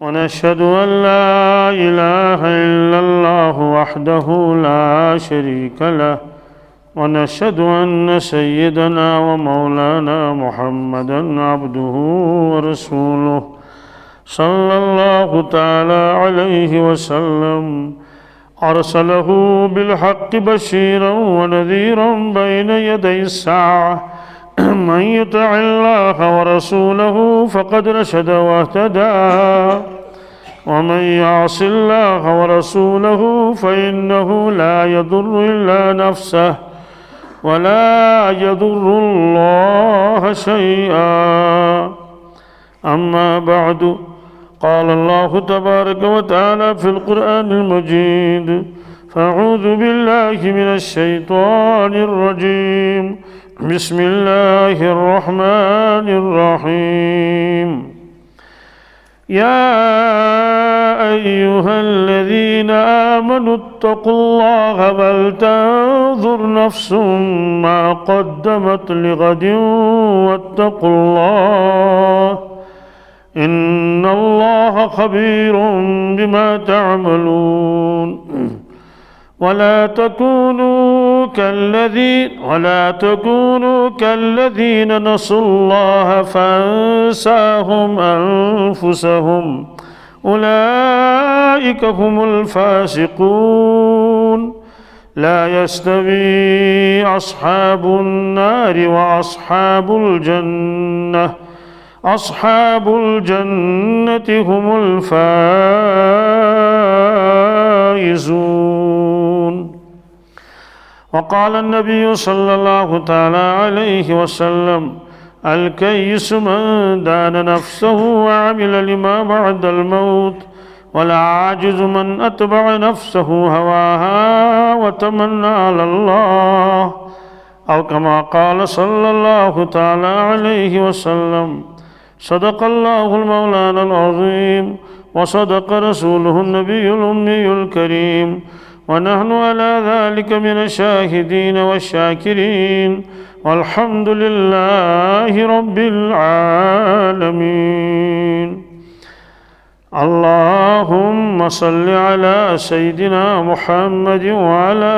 ونشهد أن لا إله إلا الله وحده لا شريك له ونشهد أن سيدنا ومولانا محمدًا عبده ورسوله صلى الله تعالى عليه وسلم أرسله بالحق بشيرا ونذيرا بين يدي الساعة من يطع الله ورسوله فقد رشد واهتدى ومن يعص الله ورسوله فإنه لا يضر إلا نفسه ولا يضر الله شيئا أما بعد قال الله تبارك وتعالى في القرآن المجيد فأعوذ بالله من الشيطان الرجيم بسم الله الرحمن الرحيم يا أيها الذين آمنوا اتقوا الله ولتنظر نفس ما قدمت لغد واتقوا الله إن الله خبير بما تعملون ولا تكونوا كالذين نسوا الله فأنساهم أنفسهم أولئك هم الفاسقون لا يستوي أصحاب النار وأصحاب الجنة هم الفائزون وقال النبي صلى الله تعالى عليه وسلم الكيس من دان نفسه وعمل لما بعد الموت والعاجز من أتبع نفسه هواها وتمنى على الله أو كما قال صلى الله تعالى عليه وسلم صدق الله المولانا العظيم وصدق رسوله النبي الأمي الكريم ونحن على ذلك من الشاهدين والشاكرين والحمد لله رب العالمين اللهم صل على سيدنا محمد وعلى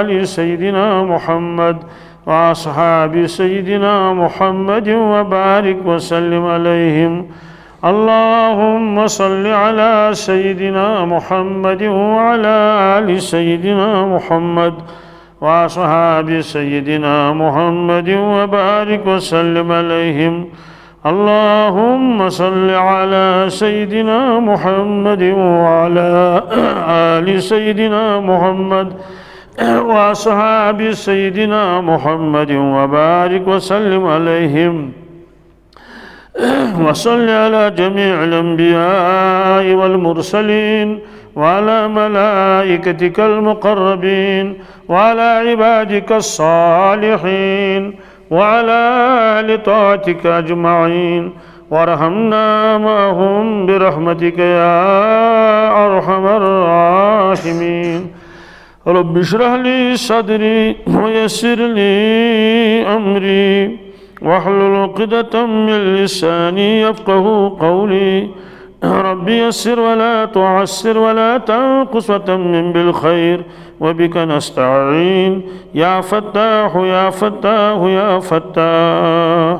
آل سيدنا محمد وأصحاب سيدنا محمد وبارك وسلم عليهم اللهم صل على سيدنا محمد وعلى آل سيدنا محمد وأصحاب سيدنا محمد وبارك وسلم عليهم اللهم صل على سيدنا محمد وعلى آل سيدنا محمد وأصحاب سيدنا محمد وبارك وسلم عليهم وصل على جميع الأنبياء والمرسلين وعلى ملائكتك المقربين وعلى عبادك الصالحين وعلى آل طاعتك أجمعين وارحمنا معهم برحمتك يا أرحم الراحمين رب اشرح لي صدري ويسر لي أمري واحلل عقدة من لساني يفقه قولي رب يسر ولا تعسر ولا تنقص وتمم بالخير وبك نستعين يا فتاح يا فتاح يا فتاح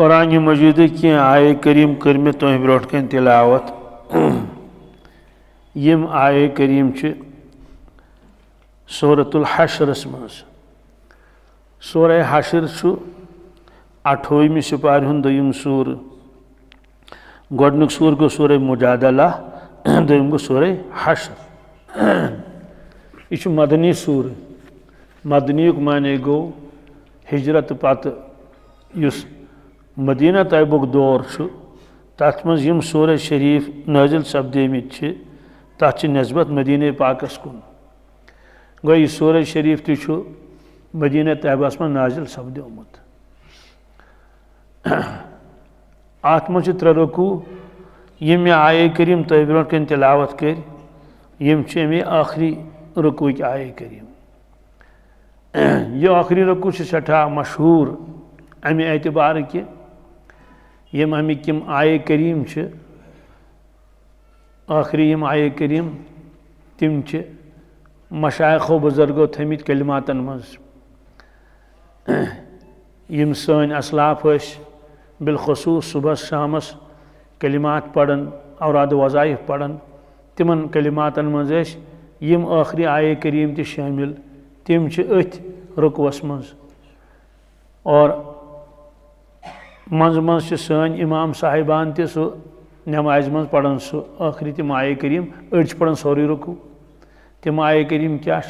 قرآن مجید کی آئے کریم کرم تہ بروٹ کن تلاوت یم آئے کریم چھ سورۃ الحشر مز سورہ حشر چھ 28 سپار ہند دویم سور گڈنک سور گو سورہ مجادلہ دویم گو سورہ حشر یہ چھ مدنی سور مدنی کو معنی گو ہجرت پتہ یس مدینہ طیبک دور تت مز یم سورہ شریف نازل سپدیمت چھ تت چھ نسبت مدینہ پاکس کن گویا یہ سورہ شریف تہ چھ مدینہ طیبس مز نازل سپدیومت ات مز چھ ترے رکوع یم آیہ کریم تہ برونٛٹھ کن تلاوت کر یم چمی آخری رکوع کی آئے کریم یہ آخری رکوع سے سٹھا مشہور امی اعتبار کے یم امی کم آئے کریم چھ آخری یم آئے کریم تم چھ مشایخ و بزرگو تھمیت کلماتن مز یم سن اسلاف ہش بالخصوص صبح شامس کلمات پڑھن اوراد وظائف پڑھن تمن کلماتن مز یم آخری آیہ کریم تہ شامل تم چھ اتھ رکوعس مز اور منز منز چھ سن امام صاحبان تہ سو نماز مز پڑھن سو آخری تم آیہ کریم اڑچ پڑھن سوری رکوع تم آیہ کریم کیا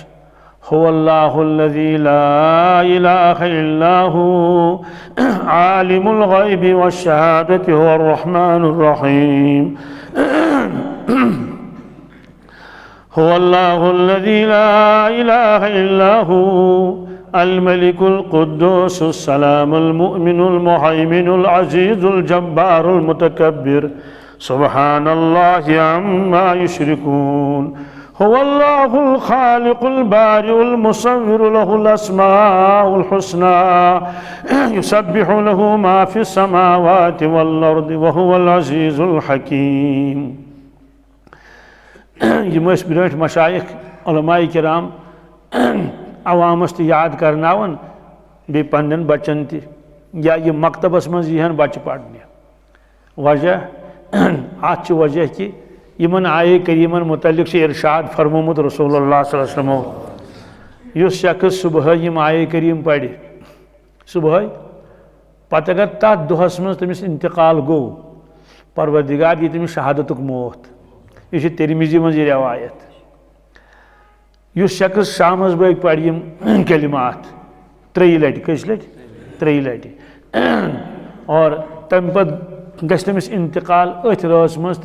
هو الله الذي لا إله إلا هو عالم الغيب والشهادة هو الرحمن الرحيم هو الله الذي لا إله إلا هو الملك القدوس السلام المؤمن المهيمن العزيز الجبار المتكبر سبحان الله عما يشركون هو الله الخالق البارئ المصور له الأسماء الحسنى يسبح له ما في السماوات والأرض وهو العزيز الحكيم یہ مش برٹ مشایخ علماء کرام عوامس تہ یاد کرناون بی پندن بچن تہ یا یہ مکتبس مز یہن بچہ پڑھنے وجہ آج وجہ کی یمن آئے کریمن متعلق سے ارشاد فرمومت رسول اللہ صلی اللہ علیہ وسلم یس شخص صبح یم آئے کریم پڑھ صبح پتہ اگر تات دہس مز تمس انتقال گو پروردگار دی تمس شہادتک موت یہ ترمذی مز یہ روایت یس شخص شام مز بگ پڑھ یم کلمات تری لٹ کس لٹ تری لٹ اور تم پت گژھ تمس انتقال اتھ رس مز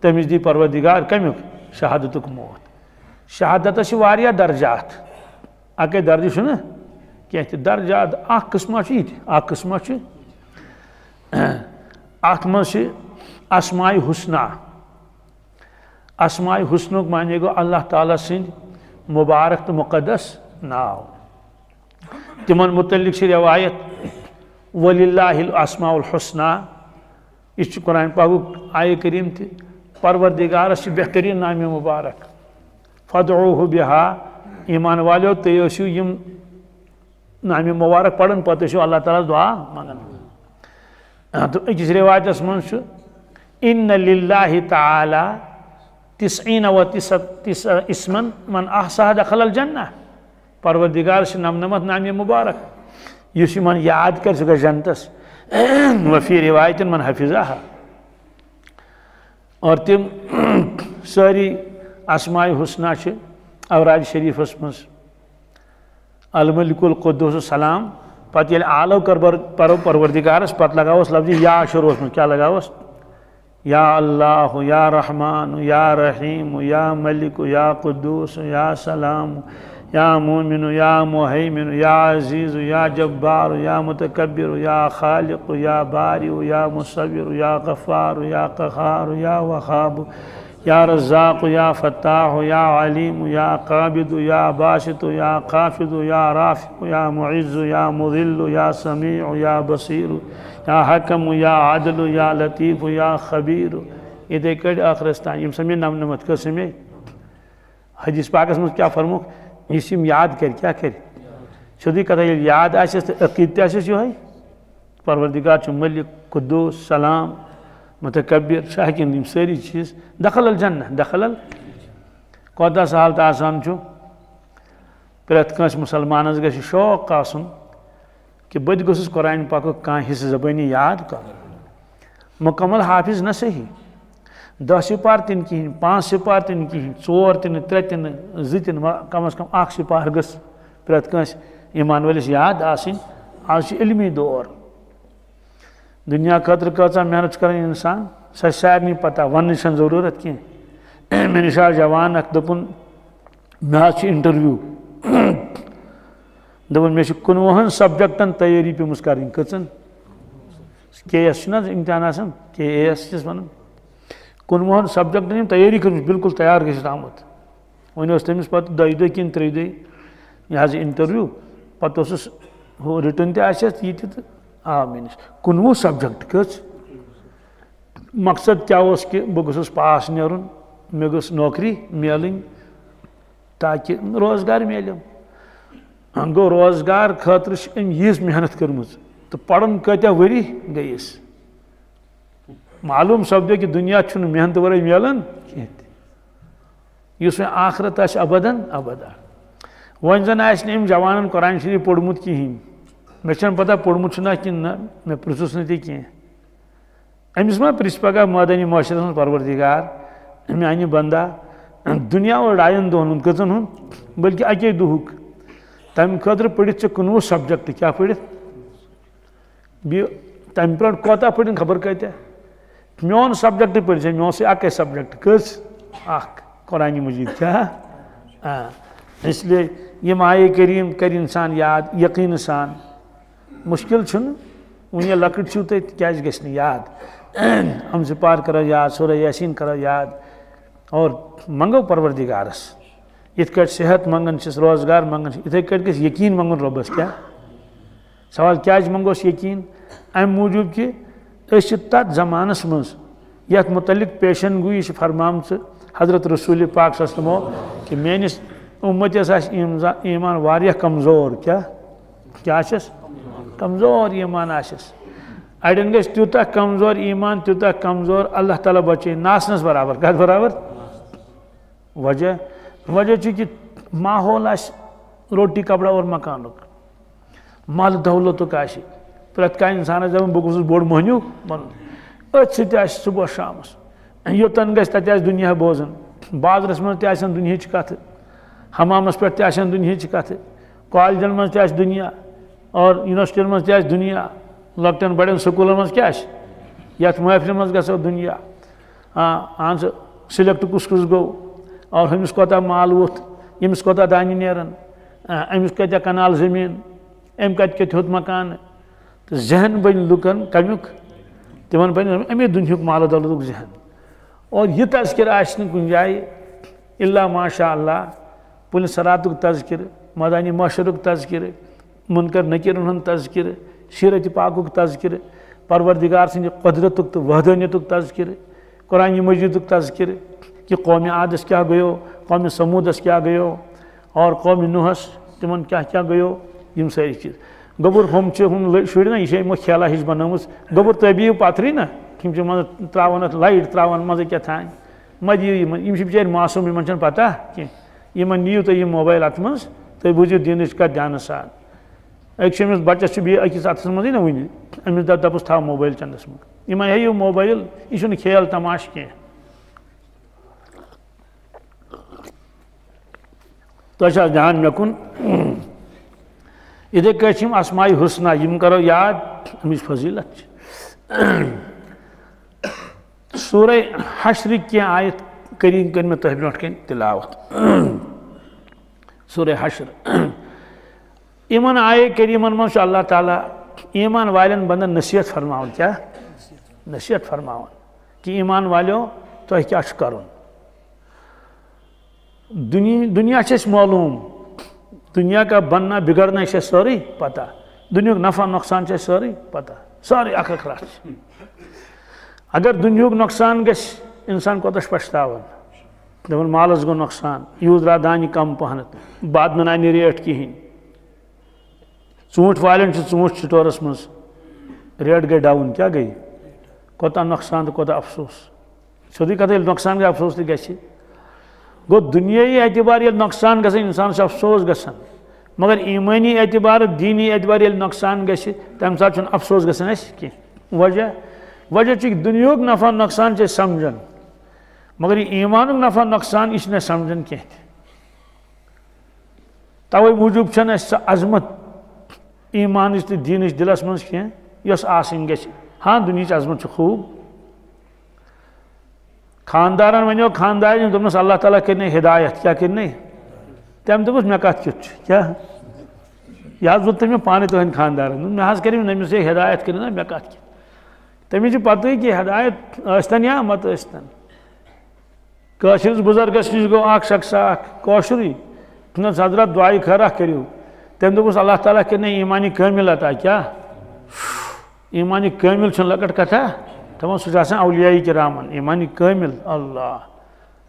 تمس دی پروردگار کمیک شہادتک موت شہادتس چھ واریاہ درجات اکے درجہ چھنہ کینٛہہ تہِ درجات اکھ قسمہ چھُ یِتہِ اکھ قسمہ چھُ اتھ منٛز چھِ اسمائے حسنا اسمائے حسنک معنی گوٚو اللہ تعالیٰ سٕنٛدۍ مبارک تہٕ مقدس ناو تِمن متعلق چھِ روایت وللہ الاسماء الحسنا یہِ چھُ قرآن پاکُک آیہِ کریم تہِ پروردگار اس بہترین نام مبارک فدعوه بها ایمان والو تیوشو یم نام مبارک پڑھن پتہشو اللہ تعالی دعا منگن تو اکس روایت اس منشو ان للہ تعالی 99 اسمن من احصاها دخل الجنہ پروردگار اس نمنمت نام مبارک یوشی من یاد کر سکا جنتس وفی روایت من حفظها اور تم ساری اسماء حسنہ چھ اوراج شریف اس مز الملک القدوس السلام پتہ ییٚلہِ عالو کر پروردگارس پتہ لگاوس لفظ یا شروعس مز کیا لگاوس یا اللہ یا رحمان یا رحیم یا ملک یا قدوس یا سلام یا مومن یا مہیمن یا عزیز یا جبار یا متکبر یا خالق یا بارئ یا مصور یا غفار یا قہار یا وہاب یا رزاق یا فتاح یا علیم یا قابض یا باسط یا خافض یا رافع یا معز یا مذل یا سمیع یا بصیر یا حکم یا عادل یا لطیف یا خبیر یہ دیکھ آخرستان یم سمے نمنمت کر سمے حدیث پاکس مز کیا فرمو اسم یاد کر کیا کر سیدھی کتھا یاد آسیس تو عقیدہ آسیس یہوے پروردگار چھ ملک قدوس سلام متکبر شاہکن یم ساری چیز دخل الجنہ دخل کوتاہ سہل تہ آسان چھُ پرٛٮ۪تھ کٲنٛسہِ مسلمانس گژھِ شوق آسُن کہِ بہٕ تہِ گوٚژھُس قرآن پاکُک کانٛہہ حِصہٕ زبٲنی یاد کرُن مُکمل حافظ نہ صحیح 10 سپار تہِ نہٕ کِہیٖنۍ 5 سپار تہِ نہٕ کِہیٖنۍ 4 تہِ نہٕ 3 تہِ نہٕ 2 تہِ نہٕ کم از کم 1 سپار گٔژھ پرٛٮ۪تھ کٲنٛسہِ ایمان وٲلِس یاد آسٕنۍ آز چھُ علمی دور دُنیا خٲطرٕ کۭژاہ محنت چھُ کران اِنسان سۄ چھِ سارنٕے پتہ وَننٕچ چھَنہٕ ضروٗرت کینٛہہ مےٚ نِش آو جوان اکھ دوٚپُن مےٚ حظ چھُ اِنٹروِو دوٚپُن مےٚ چھِ 19 سبجکٹن تیٲری پیٚمٕژ کرٕنۍ کٔژن کے ایس چھُنہ حظ امتحان آسان کے اے ایس چھِس وَنان 19 سبجکٹن تیٲری کٔرمٕژ بِلکُل تیار گٔژھِتھ آمُت ونوس تمس پتہ دے کن ترے دے یہ انٹرویو پتہ اس رٹن تہ آسس یہ آ منس 19 سبجیکٹ کچھ مقصد کیا کہ بہ گوس پاس نیرن مے گوس نوکری میلن تاکہ روزگار میلم گو روزگار خاطر ام یہ محنت کرمز تو پڑھن کتیا وری گئیس معلوم سپدو کہ دنیا چھن محنت ورے میلان کہہ آخرت آس ابداً ابدا ون زن آم جوانن قرآن شریف پوڑمت کہین مے چھن پتہ پوڑمت چھنا کہ نہ مے پرژھس نہ تہ کی امس ما پرژھ پگہ مادنی معاشرس مز پروردگار میانہ بندہ دنیا اور ڈائن دہن کچن ہند بلکہ اکی دہک تم خاطر پڑھت ٹھیک 19 سبجیکٹ کیا پڑھت تم پہ کوتہ پڑھن خبر کتیا میون سبجیکٹ پڑھ مے سبجیکٹ کس قرآن مجید کیا اس لیے یہ آئے کریم کر انسان یاد یقین سان مشکل ون لکٹ چھو تیز گھس نہیں یاد ہم پار کرو یاد سورہ یاسین کرو یاد اور منگو پروردگارس ات کٹ صحت منگن چس روزگار منگن اتھے کٹ گھس یقین منگن ربس کیا سوال کیا منگوس یقین ام موجود کہ اس تت زمانس مز یت متعلق پیشن گوئی فرمام حضرت رسول پاک صلو کہ میس امتس ایمان واریہ کمزور کیا کمزور ایمان آسس اڑین گھس تیوتہ کمزور ایمان تیوتہ کمزور اللہ تعالیٰ بچے ناسنس برابر کت برابر وجہ کہ ماحول آس روٹی کپڑا اور مکانک مال دولتک آس پریت کان انسانس دپان بہ گوس بوڑ مہنیو بنن ات سہ صبح شامس یوتن گھس تت آس دنیا بوزن بازرس مز تہ آسن دنیاچ کت حمامس پہ تہ آسن دنیاچ کت کالجن مز تہ آس دنیا اور یونیورسٹین مز تہ آس دنیا لکٹن بڑن سکولن مز کیا آس یتھ محفلن مز گژھو دنیا اہن سہ سلیکٹ کس کس گو اور ہمس کوتہ مال ووتھ یمس کوتہ دانہ نیرن امس کتیا کنال زمین ام کت کت ہوت مکان تو ذہن بن لکن کمیک تمن بن امی دنیاک مال دولتک ذہن اور یہ تذکر آس نہ کن جائے الا ماشاء اللہ پل صراطک تذکر مدانی معاشرک تذکر منکر نکیرن ہند تذکر سیرت پاکک تذکر پروردگار سند قدرتک تو وحدانیتک تذکر قرآن مجیدک تذکر کہ قوم عادس کیا گیو قوم سمودس کیا گیو اور قوم نوحس تمن کیا کیا گیو یم ساری چیز گوبر ہم شر نا یہ کھیلہ ہش بنوس گوبر طبی پتری نا ہم مجھے تراوان ات لائٹ تراوان مزے کتان مدیو بچار معصوم ان پتہ کی نیو تھی موبائل ات مز تھی بوزیو دینچ کت دھیان سان اکس بچس اکس اتس مزے نا ون امس دپس تھو موبائل چندس من ہیو موبائل یہ کھیل تماش کی تہ دھیان مے کن اتھے کم اسماء حسنہ یم کرو یاد امچ فضیلت سورہ حشر کی آیت کریم کر میں تہہ برٹ کن تلاوت سورہ حشر یمن آئے کریمن مز اللہ تعالیٰ ایمان والن بندن نصیحت فرماون کیا نصیحت فرماون کہ ایمان والو تہ کیا کرن دنیا چھ معلوم دنیا کا بننا بگڑنا یہ سوری پتہ دنیا کا نفع نقصان یہ سوری پتہ سوری اخ رات اگر دنیا کا نقصان گس انسان کوتش پشتاون دپان مالس گو نقصان یوز را دانہ کم پہنت بعد منہ آئی ریٹ کہین ژوٗنٛٹھۍ والین ژوٗنٛٹھۍ سٹورس مز ریٹ گئی ڈاؤن کیا گئی کوتاہ نقصان تو کوتاہ افسوس سیوٚدُے کتھ ییٚلہِ نقصان گئی افسوس تہِ گژھِ گو دنیائی اعتبار ییٚلہِ نقصان گژھِ انسانس افسوس گژھان مگر ایمانی اعتبار دینی اعتبار ییٚلہِ نقصان گژھِ تمہِ ساتہٕ چھُنہٕ افسوس گژھان اَسہِ کینٛہہ وجہ چھُ کہِ دُنیاہُک نفع نۄقصان چھِ أسۍ سمجھان مگر یہِ ایمانُک نفع نۄقصان یہِ چھِنہٕ أسۍ سمجھان کینٛہہ تہِ توے موٗجوٗب چھَنہٕ اَسہِ سۄ عظمت ایمانٕچ تہٕ دیٖنٕچ دِلس منٛز کینٛہہ یۄس آسٕنۍ گژھِ ہاں دُنیاہٕچ عظمت چھِ خوٗب خاندارن ونیو خاندارن دس اللہ تعالیٰ کرنے ہدایت کیا کرنے تم دس مے کت کت کیا یہ ووت تمہیں پانے تہند خاندارن مے کر امس یہ ہدایت کر مے کت کت تمس پتہ کہ ہدایت ٲسۍتن یا مت ٲسۍتن کاشرز بزرگس نش گو اخ شخص اخ کاشری تن حضرت دعائی خیرہ کریو تم دوس اللہ تعالیٰ کہ نہیں ایمانی کامل عطا کیا ایمانی کامل چھ لکٹ کتھا تمام سجاسن اولیاء کرام ایمانی کامل اللہ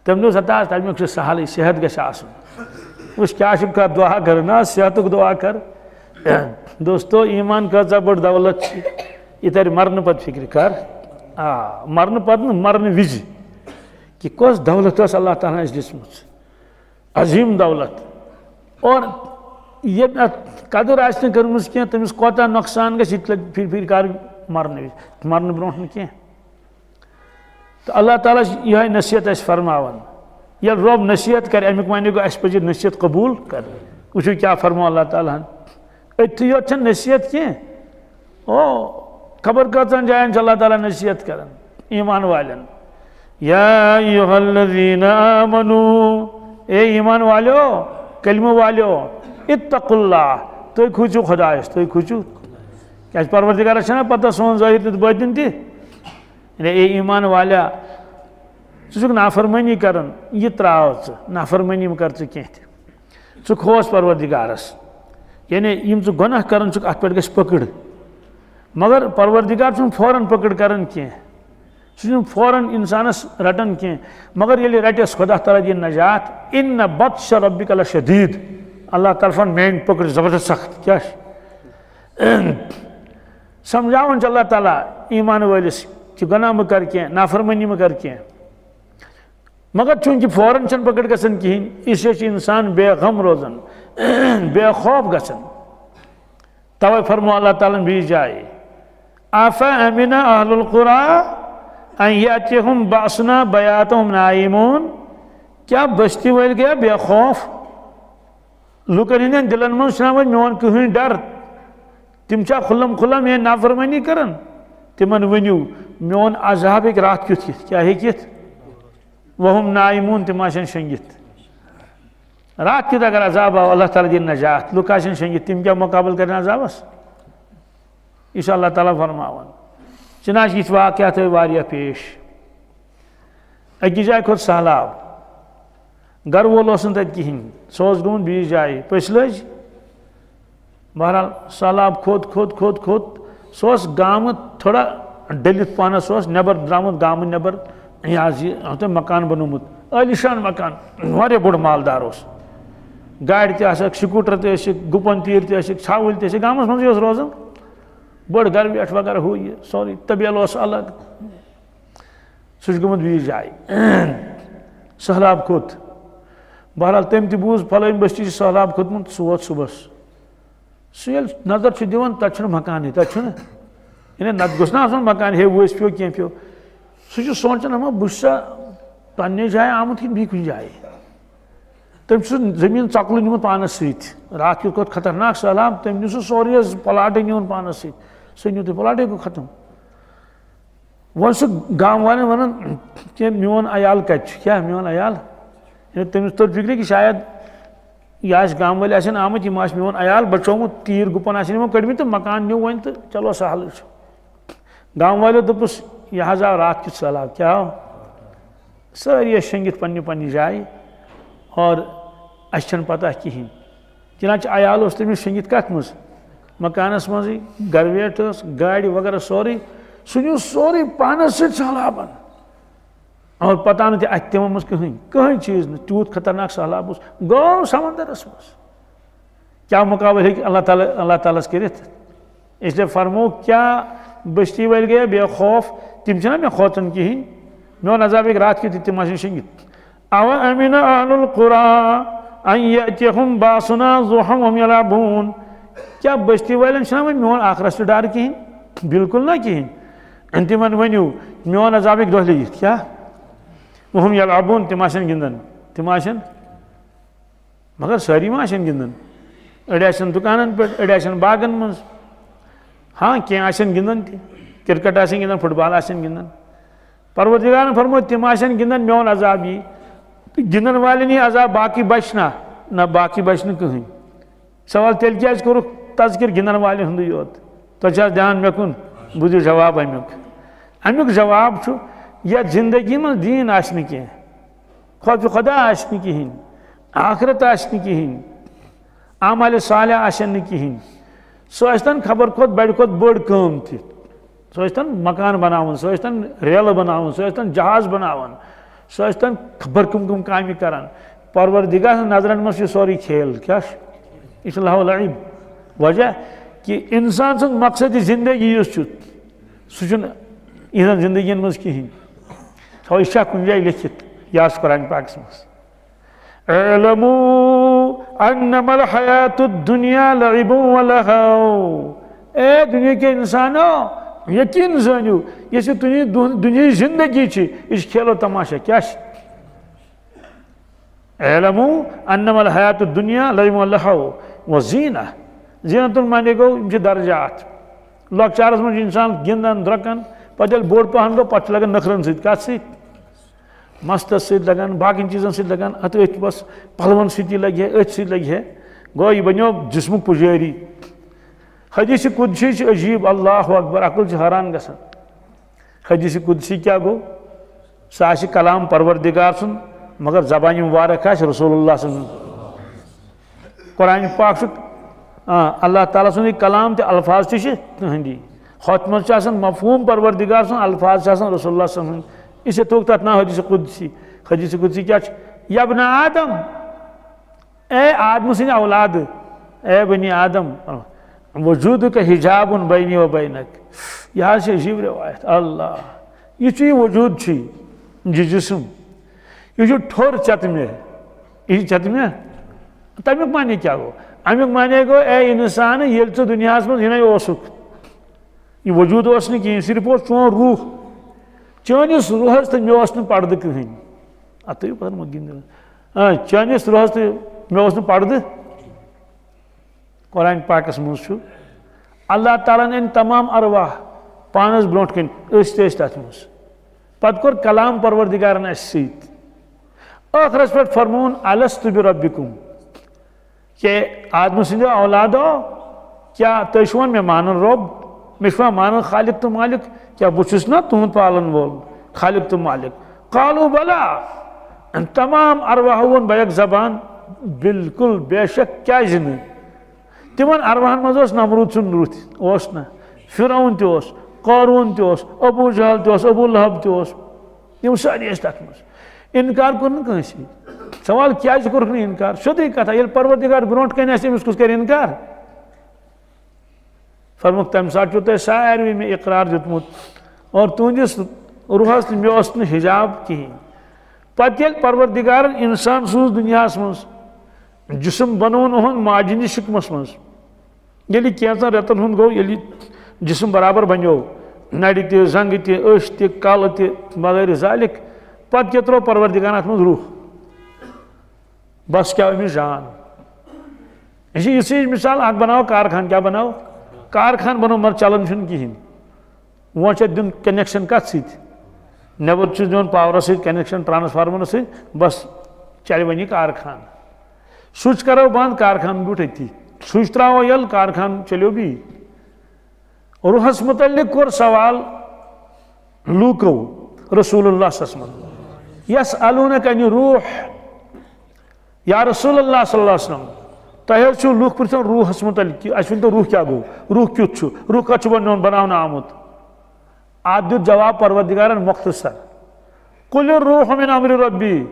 تم دوس عطا تمیک سہل صحت گش آسن اس کیا شب کا دعا کرنا صحت کو دعا کر دوستو ایمان کا زبر دولت یہ تیرے مرن پر فکر کر مرن پر مرن وجی کہ کوس دولت اس اللہ تعالیٰ اس جسم عظیم دولت اور یہ قدر آشن کرمس کیا تمس کوتا نقصان گژھِ پھر کار مرن مرن برونٹھ نہ کیا تو اللہ تعالیٰ یہ نصیحت اس فرماون یا رب نصیحت کرے امیک معنی گو اس پزِ نصیحت قبول کر وچھو کیا فرمو اللہ تعالیٰ اتیوت نصیحت کی او خبر کتن جائیں اللہ تعالیٰ نصیحت کرن ایمان والن یا ایہا الذین آمنوا اے ایمان والو کلمہ والو اتقوا اللہ تو کھوچو خدا اس تو کھوچو کہ اس پروردگار اچھنا پتہ سون ظاہر باطن تھی اے ایمان والا چوک نافرمانی کرن یہ تراو نافرمانی کر چ کینہ تھی چوک خوف پروردگارس یعنی یم چ گناہ کرن چ ات پٹ گس پکڑ مگر پروردگار چھ فوراً پکڑ کرن کی سن فوراً انسانس رٹن کی مگر یلی رٹس خدا تعالی دی نجات ان بطش ربک لشدید اللہ طرفن مین پکڑ زبردست سخت کیا سمجھاون چ اللہ تعالی ایمان ولس کہ گناہ م کر کی نافرمانی م کر کی مگر چونکہ فوراً چن پکڑ گسن کہین اس سے انسان بے غم روزن بے خوف گسن تو فرمو اللہ تعالیٰ بھی جائے أَفَأَمِنَ أَهْلُ الْقُرَىٰ أَنْ يَأْتِهُمْ بَعْثُنَا بَيَاتُهُمْ نَائِمُونَ کیا بستی ویل گیا بے خوف لوکن ہندین دلن من شناوت میون کہین ڈر تم چا خلم خلم یہ نافرمانی کرن تمن ونیو میون عذاب ایک رات کیت کیا ہے کیت وَهُمْ نَائِمُونَ تماشن شنگت رات کی اگر عذاب آو اللہ تعالیٰ دین نجات لوکاشن شنگی تم کیا مقابل کرنا عذاب اس اس اللہ تعالیٰ فرماوان چنانچہ اس واقعات واریہ پیش اکی جائے خود سہلاو گر وہ لوسن تک کہن سوز گون بھی جائے پس لج بہرحال سہلاب کھوت کھوت کھوت کھوت سوز گامت تھوڑا ڈلت پانا سوز نیبر درامت گامت نیبر یہاں مکان بنومت عالیشان مکان وارے بڑھ مالدار اس گاڑی تے آسک سکوٹر تے آسک گپن تیر تے آسک چھاول تے آسک گامس منزی اس روزن بڑھ گھر بیٹھ وغیرہ ہوئی سوری طبیعل اس الگ سوچ گمت بھی جائے سہلاب کھوت بہرحال تم تی بوز پھلائن بستی سے سہلاب کھوت من سوت صبح سیل نظر چھ دیون تچھن مکانی تچھن یعنی نت گسنا آسن مکانی ہے وہ اس پیو کیم پیو سوچو سوچن ہما بسا پننے جائے آمد ہی بھی کن جائے تم سو زمین چکل نیون پانس سیت رات کی کت خطرناک سلام تم نیسو سوریز پلاٹے نیون پانس سیت سو نیو تے پلاٹے کو ختم ون سو گام وانے ونن کہ میون عیال کچھ کیا میون عیال یعنی تم اس طور فکرے کہ شاید یاش گام والے ایسے آمد یہ ماش میون عیال بچوں کو تیر گپن ایسے نیون کڑمی تو مکان نیو وائن تو چلو سہل چھو گام والے تو پس یہ ہزا رات کی سلام کیا ہو ساری شنگت پنی پنی جائے اور اشن پتہ کہین چنانچہ عیال اس تمس شنگت کت مز مکانس مزی گرویٹ اس گاڑی وغیرہ سوری سنیو سوری پانس سے سہلابن اور پتہ نہ تھی اتمہ مز کہیں کہیں چیز نہ تیوت خطرناک سہلاب اس گو سمندر اس مز کیا مقابل ہے اللہ تعالیٰ اس کرت اس لئے فرمو کیا بستی ویل گیا بے خوف تم چنا میں خوتن کہین میون عذاب ایک رات کی تھی تماشن شنگت أَوَأَمِنَ أَهْلُ الْقُرَىٰ أَنْ يَأْتِيَهُمْ بَعْثُنَا ضُحًى وَهُمْ يَلْعَبُونَ کیا بستی والن چھنا میون آخرت ڈر کہین بالکل نہ کہین تمن ونیو میون عذاب ایک دہ لگت کیا وَهُمْ يَلْعَبُونَ تماشن گندن تماشن مگر ساری ماشن گندن اڑیشن دکانن پہ اڑیشن باغن منز ہاں کیا آشن گندن تھی کرکٹ آشن گندن فٹ بال آشن گندن پروردگار فرمو تم آشن گندن میون عذاب یہ گندن والے نہیں عذاب باقی بچنا نہ باقی بچنا کہیں سوال تیل کیا اس کو رکھ تذکر گندن والے ہندو یہ ہوتا تو چاہ دھیان میں کن بودھو جواب امیوک جواب چھو یا زندگی میں دین آشن کیا خوف خدا آشنی کی ہیں، آخرت آشنی کی ہیں، عمل صالح آشنی کی ہیں. سوشتن خبر کھوت بیڑ کھوت بڑ کام تھی، سوشتن مکان بناون، سوشتن ریل بناون، سوشتن جہاز بناون، سوشتن خبر کم کم کامی کرن. پروردگار نظرن مس یہ سوری کھیل کیا اس لہو لعب. وجہ کہ انسان سن مقصد زندگی یس چھُ سُہ چھُنہٕ یِہنٛزن زندگین منٛز کِہیٖنۍ. تھاو یہِ چھا کُنہِ جایہِ لیٖکھِتھ یا قرآن پاکس منٛز اعلموا انما الحیاة الدنیا لعب ولهو. اے دنیا کے انسانو یقین زٲنِو یُس یہِ دُنیاہٕچ زندگی چھِ یہِ چھِ کھیل و تماشا. کیٛاہ چھِ؟ اعلموا انما الحیاة الدنیا لعب ولهو وزینہ. زینت معنی گوٚو یِم چھِ درجات. لۄکچارس منٛز چھُ اِنسان گِنٛدان درٛۄکان، پتہٕ ییٚلہِ بوٚڈ پَہَم گوٚو پتہٕ چھُ لگان نٔکھرن سۭتۍ. کَتھ سۭتۍ؟ مستس سۭتۍ لگان، باقین چیٖزن سۭتۍ لگان، اَتھ أتھۍ بس پَلوَن سۭتی لگہِ ہے، أتھۍ سۭتۍ لگہِ ہے. گوٚو یہِ بنیو جِسمُک پُجٲری. حدیثِ قُدسی چھِ عجیٖب، اللہ اکبر، عقل چھِ حٲران گژھان. حدیثِ قُدسی کیٛاہ گوٚو؟ سُہ آسہِ کلام پروردگار سُنٛد مگر زبانہِ مُبارک آسہِ رسول اللہ سٕنٛز. قرآنِ پاک چھُ اللہ تعالیٰ سُنٛد یہِ کلام تہِ الفاظ تہِ چھِ تُہٕنٛدی. ہُتھ منٛز چھِ آسان مفہوٗم پروردگار سُنٛد، الفاظ چھِ آسان رسول اللہ سٕنٛدۍ. اِسے تھوٚوُکھ تَتھ ناو حدیثِ قُدسی. حدیثِ قُدسی کیٛاہ چھِ؟ یا بنی آدم، اے آدمہٕ سٕنٛدِ اولادٕ، اے بنی آدم وجودُک حجابٌ بینی و بینک. یہِ حظ چھِ عجیٖب رِوایت. اللہ یہِ چھُ یہِ وجوٗد چھُ یہِ جِسم، یہِ چھُ ٹھوٚر چتمہِ. یہِ چھُ چتمہِ. تَمیُک معنی کیٛاہ گوٚو؟ امیُک معنی گوٚو اے اِنسان ییٚلہِ ژٕ دُنیاہس منٛز یِنَے اوسُکھ یہِ وجوٗد اوس نہٕ کِہیٖنۍ، صرف اوس چون روح. چٲنِس روحس تہٕ مےٚ اوس نہٕ پردٕ کٕہٕنۍ. اَتھ تھٲیِو پَتہٕ مہٕ گِنٛدِو. چٲنِس روحس تہٕ مےٚ اوس نہٕ پردٕ. قرآنِ پاکس منٛز چھُ اللہ تعالیٰ ہن أنۍ تمام ارواح پانس برونٛٹھ کَنۍ، أسۍ تہِ ٲسۍ تَتھ منٛز. پتہٕ کوٚر کلام پروردگارن اَسہِ سۭتۍ. ٲخرس پٮ۪ٹھ فرمووُن الستُ بربکم، کہ آدمہٕ سٕنٛدیو اولادو کیٛاہ تُہۍ چھِوا مےٚ مانان رۄب؟ مےٚ چھُوا مانان خالق تہٕ مالک؟ کیٛاہ بہٕ چھُس نہ تُہُنٛد پالن وول خالق تہٕ مالک؟ قالوٗ بَلیٰ. تمام ارواہو ووٚن بیک زبان بالکل، بے شک، کیٛازِ نہٕ. تِمن ارواہن منٛز اوس نمروٗد سُنٛد رُت اوس نہ، فرعون تہِ اوس، قاروٗن تہِ اوس، ابوٗ جہل تہِ اوس، ابوٗ لہب تہِ اوس. یِم سٲری ٲسۍ تَتھ منٛز. اِنکار کوٚر نہٕ کٲنٛسہِ. سوال کیٛازِ کوٚرُکھ نہٕ اِنکار؟ سیٚودُے کَتھا. ییٚلہِ پروردِگار برونٛٹھ کَنہِ آسہِ أمِس کُس کَرِ اِنکار؟ فرمووُکھ تَمہِ ساتہٕ چھُو تۄہہِ ساروٕے مےٚ اقرار دیُتمُت اور تُہٕنٛدِس روحس تہٕ مےٚ اوس نہٕ حجاب کِہیٖنۍ. پتہٕ ییٚلہِ پروردِگارن اِنسان سوٗز دُنیاہس منٛز، جِسم بنووُن یِہُنٛد ماجہِ نہِ شِکمس منٛز. ییٚلہِ یہِ کینٛژن رٮ۪تن ہُنٛد گوٚو، ییٚلہِ یہِ جِسم برابر بنیو، نَرِ تہِ، زنٛگہٕ تہِ، أچھ تہِ، کَلہٕ تہِ، وغٲرِ ذالِک. پتہٕ کیٛاہ ترٛوو پروردِگارن اَتھ منٛز؟ روح. بس کیٛاہ أمِس جان. یہِ چھِ یِژھٕے مِثال. اَتھ بناو کارخان. کیٛاہ بناو؟ کارخان بنوو مگر چلان چھُنہٕ کِہیٖنۍ. وۄنۍ چھِ اَتھ دیُن کَنٮ۪کشَن کَتھ سۭتۍ؟ نٮ۪بر چھُس دیُن پاورَس سۭتۍ کَنٮ۪کشَن ٹرٛانسفارمَرَس سۭتۍ. بس چلہِ وۄنۍ یہِ کارخان. سُچ کَرو بنٛد، کارخان بیوٗٹھ أتی. سُچ ترٛاوو ییٚلہٕ، کارخان چلیو بیٚیہِ. روحس متعلق کوٚر سوال لوٗکو رسول اللہ صلی اللہ علیہ وسلم. یسألونک عن الروح یا رسول اللہ صلی اللہ علیہ وسلم. تۄہہِ حظ چھُو لُکھ پرژھان روحس متعلق کہِ اَسہِ ؤنۍتو روح کیٛاہ گوٚو؟ روح کیُتھ چھُ؟ روح کَتھ چھُ بناونہٕ آمُت؟ اَتھ دیُت جواب پروردِگارن مۄختصر. قُلِ الروح مِن اَمرِ رۄبی.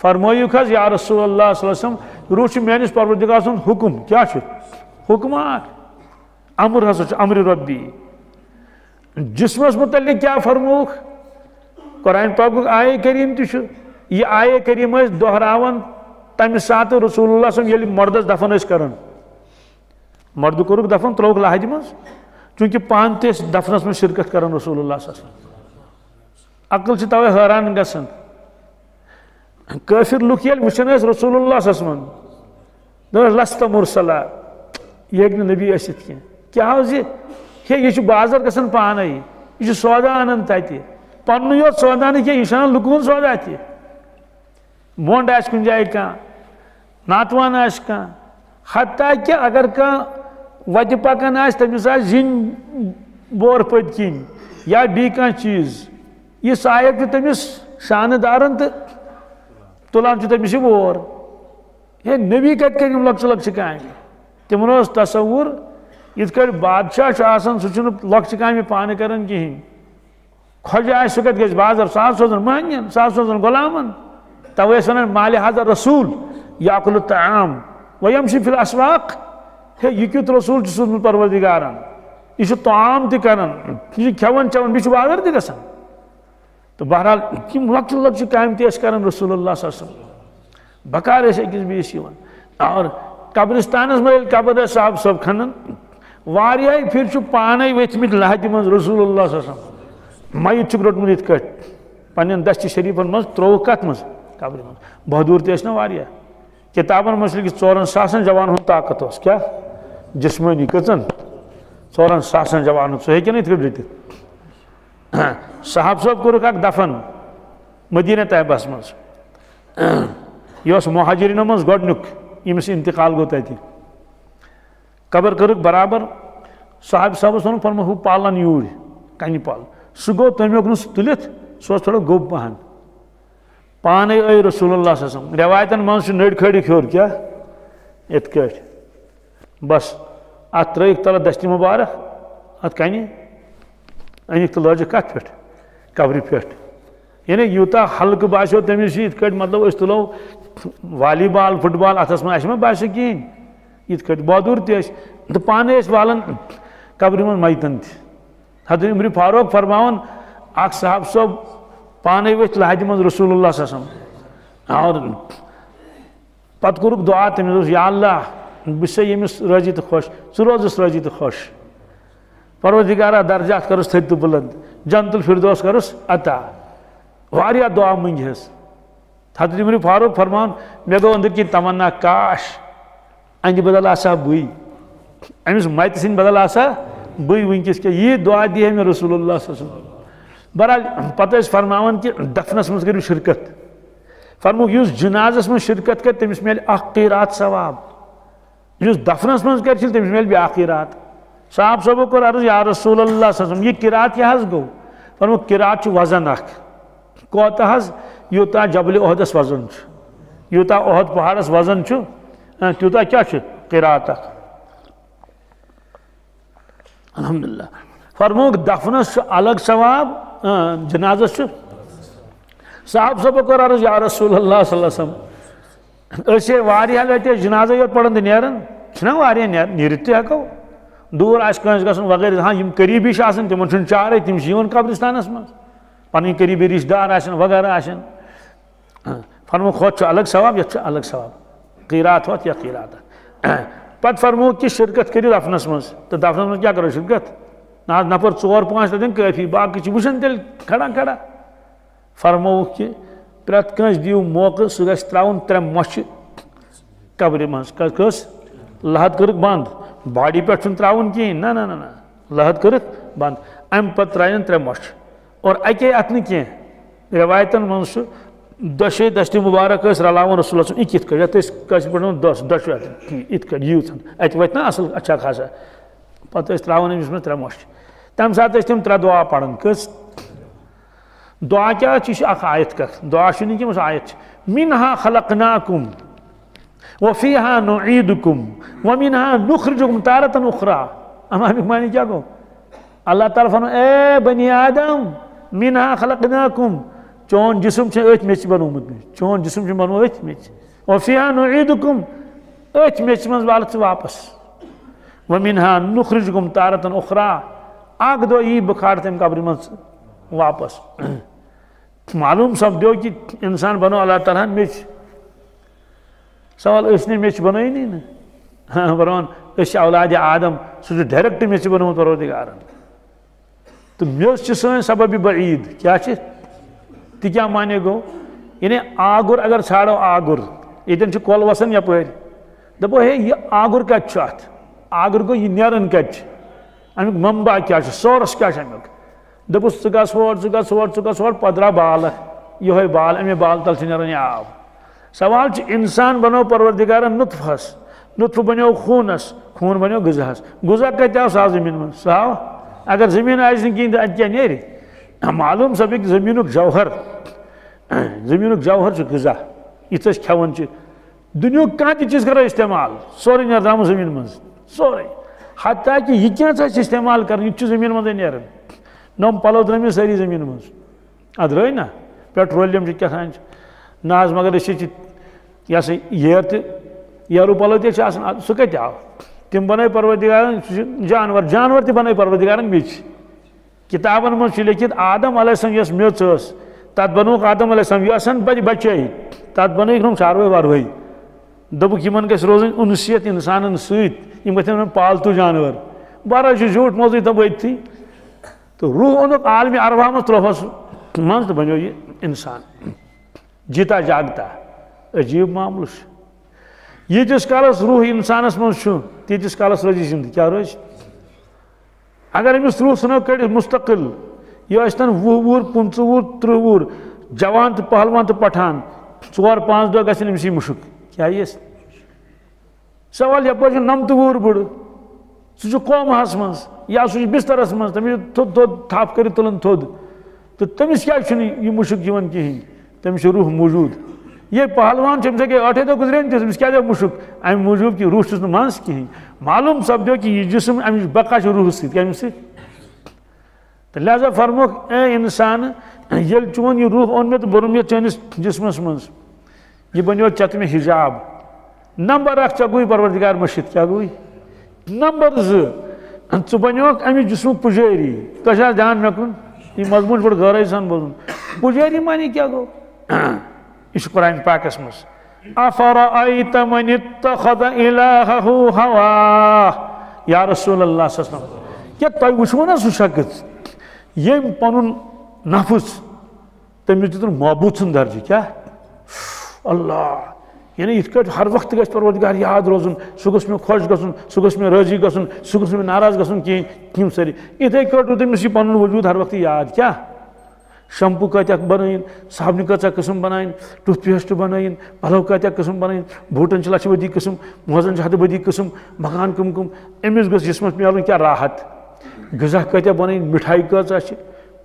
فرمٲیِکھ حظ یا رسول اللہ صلی اللہ علیہ وسلم روح چھُ میٛٲنِس پروردِگار سُنٛد حُکُم. کیٛاہ چھُ؟ حُکُم اکھ. اَمر ہسا چھُ اَمرِ رۄبی. جِسمَس متعلق کیٛاہ فرمووُکھ؟ قرآنِ پاکُک آیے کریٖم تہِ چھُ. یہِ آیے کریٖم ٲسۍ دۄہراوان تَمہِ ساتہٕ رسول اللہ صلی اللہ علیہ وسلم ییٚلہِ مردس دفن ٲسۍ کران. مردٕ کوٚرُکھ دفن، ترٛووُکھ لہدِ منٛز. چوٗنٛکہِ پانہٕ تہِ ٲسۍ دفنس منٛز شِرکت کران رسول اللہ صلی اللہ علیہ وسلم. عقل چھِ تَوَے حٲران گژھان. کٲفِر لُکھ ییٚلہِ وٕچھان ٲسۍ رسول اللہ صلی اللہ علیہ وسلم، دَپان ٲسۍ لست مرسلا، یہِ ہیٚکہِ نہٕ نبی ٲسِتھ کینٛہہ. کیٛاہ حظ یہِ؟ ہے یہِ چھُ بازر گژھان پانَے، یہِ چھُ سودا اَنان تَتہِ. پنٛنُے یوت سودا نہٕ کینٛہہ، یہِ چھُ اَنان لُکن ہُنٛد سودا تہِ. مۄنٛڈ آسہِ کُنہِ جایہِ کانٛہہ، ناتوان آسہِ کانٛہہ، حتیٰ کہِ اگر کانٛہہ وَتہِ پکان آسہِ تٔمِس آسہِ زِنۍ بور پٔتۍ کِنۍ یا بیٚیہِ کانٛہہ چیٖز. یہِ سایَق چھُ تٔمِس شانہٕ دارن تہٕ tulan kita misibor. He nebi katkeri ulak-ulak sikayenge. Timros tasavvur itkar badshah shasan suchun ulak sikayenge paane karan kihin. Khajay sukat gez bazar 700 mahanyan, 700 gulaman. Tawesanan mali hazar rasul yaqulu ta'am ve yamshi fil aswaq. He yikut rasul cüsünün parvardigaran. İşi ta'am dikaran. İşi khavan çavan bişi bazar dikasan. تو بہرحال کم لکش لکش قائم تیس کرن رسول اللہ صلی اللہ علیہ وسلم بکار ایسے کس بھی اسی ون اور قبرستانس میں قبر صاحب سب کھنن واریائی پھر چھو پانے ویتمید لہج من رسول اللہ صلی اللہ علیہ وسلم مائیت چکرٹ منید کٹ پنین دشت شریفن منز تروکت منز قبر منز بہدور تیسنا واریائی کتابن مسئلہ کی چورن ساسن جوان ہون طاقت ہوس کیا جسمانی کتن چورن ساسن جوان ہون سوہے کیا نہیں تکر دیتی صحاب صاحب کرو کاک دفن مدینہ طیبہ منز یوس مہاجرین منز گوڈنک یمس انتقال گوتا تھی قبر کرک برابر صحاب صاحب سن فرمو پالن یور کنی پال سو گو تمیوک نس تلت سو تھوڑا گوب پہن پانے اے رسول اللہ صلی اللہ علیہ وسلم روایتن منز نڑ کھڑی کھور کیا ات کٹ بس اتریک تل دشتی مبارک ات کنی اینک تو لوجہ کت پیٹ قبر پیٹ یعنی یوتا حلق باشو تمیسی ایت کٹ مطلب اس تلو والی بال فٹ بال اتس میں اشما باشو کین ایت کٹ بہدور تیش تو پانے اس والن قبر من مائتن تھی حضرت عمر فاروق فرماون آق صاحب صاحب پانے ویچ لحج من رسول اللہ صلی اللہ علیہ وسلم اور پت کرک دعا تمیسی یا اللہ بس سے یہ مس راجی تو خوش سروز اس راجی تو خوش پروردگارہ درجات کرس تھد بلند جنت الفردوس کرس عطا واریاہ دعا منجس حضرت عمر فاروق فرمان مے گو اندر کی تمنا کاش اندی بدل آسا بوئی امس مائت سن بدل آسا بوئی ونکس کہ یہ دعا دی ہمیں رسول اللہ صلی اللہ علیہ وسلم بہرحال پتہ اس فرماون کہ دفنس مز کرو شرکت فرمو یوس جنازس مز شرکت کر تمس میل اکھ قیرات ثواب یوس دفنس مز کر چل تمس میل بیاکھ قیرات صاحب صاحب کو عرض یا رسول اللہ صلی اللہ علیہ وسلم یہ قرات یہاز گو فرمو قرات چو وزن اخ کوتا حض یوتا جبل احدس وزن چو یوتا احد پہاڑس وزن چو تیوتا کیا چو قرات اخ الحمدللہ فرمو دفنس چو الگ ثواب جنازس چو صاحب صاحب کو عرض یا رسول اللہ صلی اللہ علیہ وسلم اسے واری حال بیٹے جنازہ یوت پڑھن دنیارن چھنا واری نیرتی حقو دور آس کنس گسن وغیرہ ہاں یم قریبی شاسن تمن چھن چارے تم جیون قبرستانس مز پنن قریبی رشتہ دار آسن وغیرہ آسن فرمو خود چھو الگ ثواب یت چھو الگ ثواب قیرات ہوت یا قیرات پت فرمو کہ شرکت کری دفنس مز تو دفنس مز کیا کرو شرکت ناز نفر ژور پانچ دن کافی باقی چھ وچھن تیل کھڑا کھڑا فرمو کہ پرت کنس دیو موقع سہ گژھِ تراون ترے مچھ قبر مز کس لحد کرک بند باڑی پہ چھن تراؤن کی نا نا نا لحد کرت بند ایم پت ترائن ترے مش اور اکی اتنی کی روایتن منسو دشے دشتی مبارک اس رلاون رسول اللہ صلی اللہ علیہ وسلم اکیت کر جاتے اس کسی پڑھنوں دس دشو ایت کر یوتن ایت ویتنا اصل اچھا خاصا پتہ اس تراؤن ایم اس میں ترے مش تم ساتھ اس تم ترے دعا پڑھن کس دعا کیا چیش اخ آیت کر دعا شنی کی مس آیت منہا خلقناکم وَفِيهَا نُعِيدُكُمْ وَمِنْهَا نُخْرِجُكُمْ تَارَةً اُخْرَى اما ہمیں معنی کیا کہو اللہ تعالیٰ فرمائے اے بنی آدم مِنْهَا خَلَقْنَاكُمْ چون جسم چھے ایت میچ بنو مد میچ چون جسم چھے بنو ایت میچ وَفِيهَا نُعِيدُكُمْ ایت میچ منز والت سے واپس وَمِنْهَا نُخْرِجُكُمْ تَارَةً اُخْرَى آگ دو یہ بکھارتے ہیں قبر منز واپس معلوم سب دیو کہ انسان بنو اللہ تعالیٰ میچ سوال اس نے میچ بنائی نہیں بران اس اولاد آدم سو جو ڈائریکٹ میچ بناؤں پروردگارن تو میچ چسویں سبب بعید کیا چھے تی کیا مانے گو یعنی آگر اگر چھاڑو آگر ایتن چھے کول وسن یا پہر دبو ہے یہ آگر کچھ چھات آگر کو یہ نیرن کچھ امیک منبع کیا چھے سورس کیا چھے امیک دبو سکا سور سکا سور سکا سور پدرہ بال ہے یہ ہوئی بال امی بال تل سے نیرن یا آب سوال چھے انسان بنو پروردگارا نطف ہس نطف بنو خون ہس خون بنو غذا ہس غذا کہتے ہو سا زمین میں ساو اگر زمین آئیس نکی کیا نیری معلوم سب ایک زمینک جوہر چھے غذا یہ کھیون دنیا کھانے چیز کرو استعمال سوری نیردام زمین من سوری حتیٰ کہ یہ کیسے استعمال کرنا زمین من نیران نم پلو درم ساری زمین من ادر نا پیٹرولیم کتان نا مگر یہ سا ییر تیرو پلو تھی سہ کت آو تم بن پروردگار جانور جانور تہ بن پروردگار مچ کتابن من لیکن آدم علیہ السلام یس میچ تب بنوک آدم علیہ السلام یہ بچ بچی تب بنک ہم چاروے واروے دبک ان گھس روزن انسیت انسان ست گھن پالتو جانور بارہ جھوٹ موضوع دب اتھی تو روح اونک عالمی ارواح مز تروہس من تو بنو یہ انسان جیتا جاگتا عجیب معاملہ ییتس کالس روح انسانس مز تیتس کالس روزی زندگی کیا روز اگر امس روح ثنو کڑ مستقل یہ اشتن وُہ وُہر پنچہ وُہر ترہ وُہر جوان تو پہلوان تو پٹھان ور پانچ دہ گھن امسی مشک کیا یس سوال یپ نمت وُہر بڑ سہ قومہس من یا سہ بسترس من تمس تھوٚد تھوٚد تھپھ کر تلان تھوٚد تو تمس کیا یہ مشک یوان کہین تمس روح موجود یہ پہلوان تم سے گئی 8 دہ گزرن تمس کیا مشک ام موجود کہ روح چھس نہ مانس کہین معلوم سپدیو کہ یہ جسم امس بقا چھ روح سۭتۍ کمس لہذا فرموک اے انسان یل چون یہ روح اون مے تو برم یہ چینس جسمس من یہ بنو چتم حجاب نمبر اخ چگوی پروردگار مشید کیا گوی نمبر ز ژٕ بنوک امی جسم پجاری تشا دھیان مکن یہ مضمون پڑ غیر انسان بولن پجاری معنی کیا گو اس قرآن پاکس من افرأیت من اتخذ الہہ ہوا یا رسول اللہ صلی اللہ علیہ وسلم کیا تُہۍ وٕچھو نا سُہ شخص یم پنن نفس تمس دتن معبود سن درجہ کیا اللہ یعنی اتھ کٹ ہر وقت گژھِ پروردگار یاد روزن سہ گوٚژھ مےٚ خۄش گژھُن سہ گوٚژھ مےٚ رٲضی گژھُن سہ گوٚژھ مےٚ ناراض گژھُن کینٛہہ یِم سٲری یِتھے کٲٹھۍ روٗد تٔمِس یہِ پنُن وجوٗد ہر وقت یاد کیا شمپوٗ کۭتیٛاہ بنٲیِن صابنہِ کۭژاہ قٕسٕم بنٲیِن ٹُتھ پیسٹ بنٲیِن پَلو کۭتیٛاہ قٕسٕم بنٲیِن بوٗٹن چھِ لَچھِ بٔدی قٕسٕم موزن چھِ ہَتہٕ بٔدی قٕسٕم مکان کٕم کٕم أمِس گوٚژھ جِسمس میلُن کیٛاہ راحت غذا کۭتیٛاہ بنٲیِن مِٹھایہِ کۭژاہ چھِ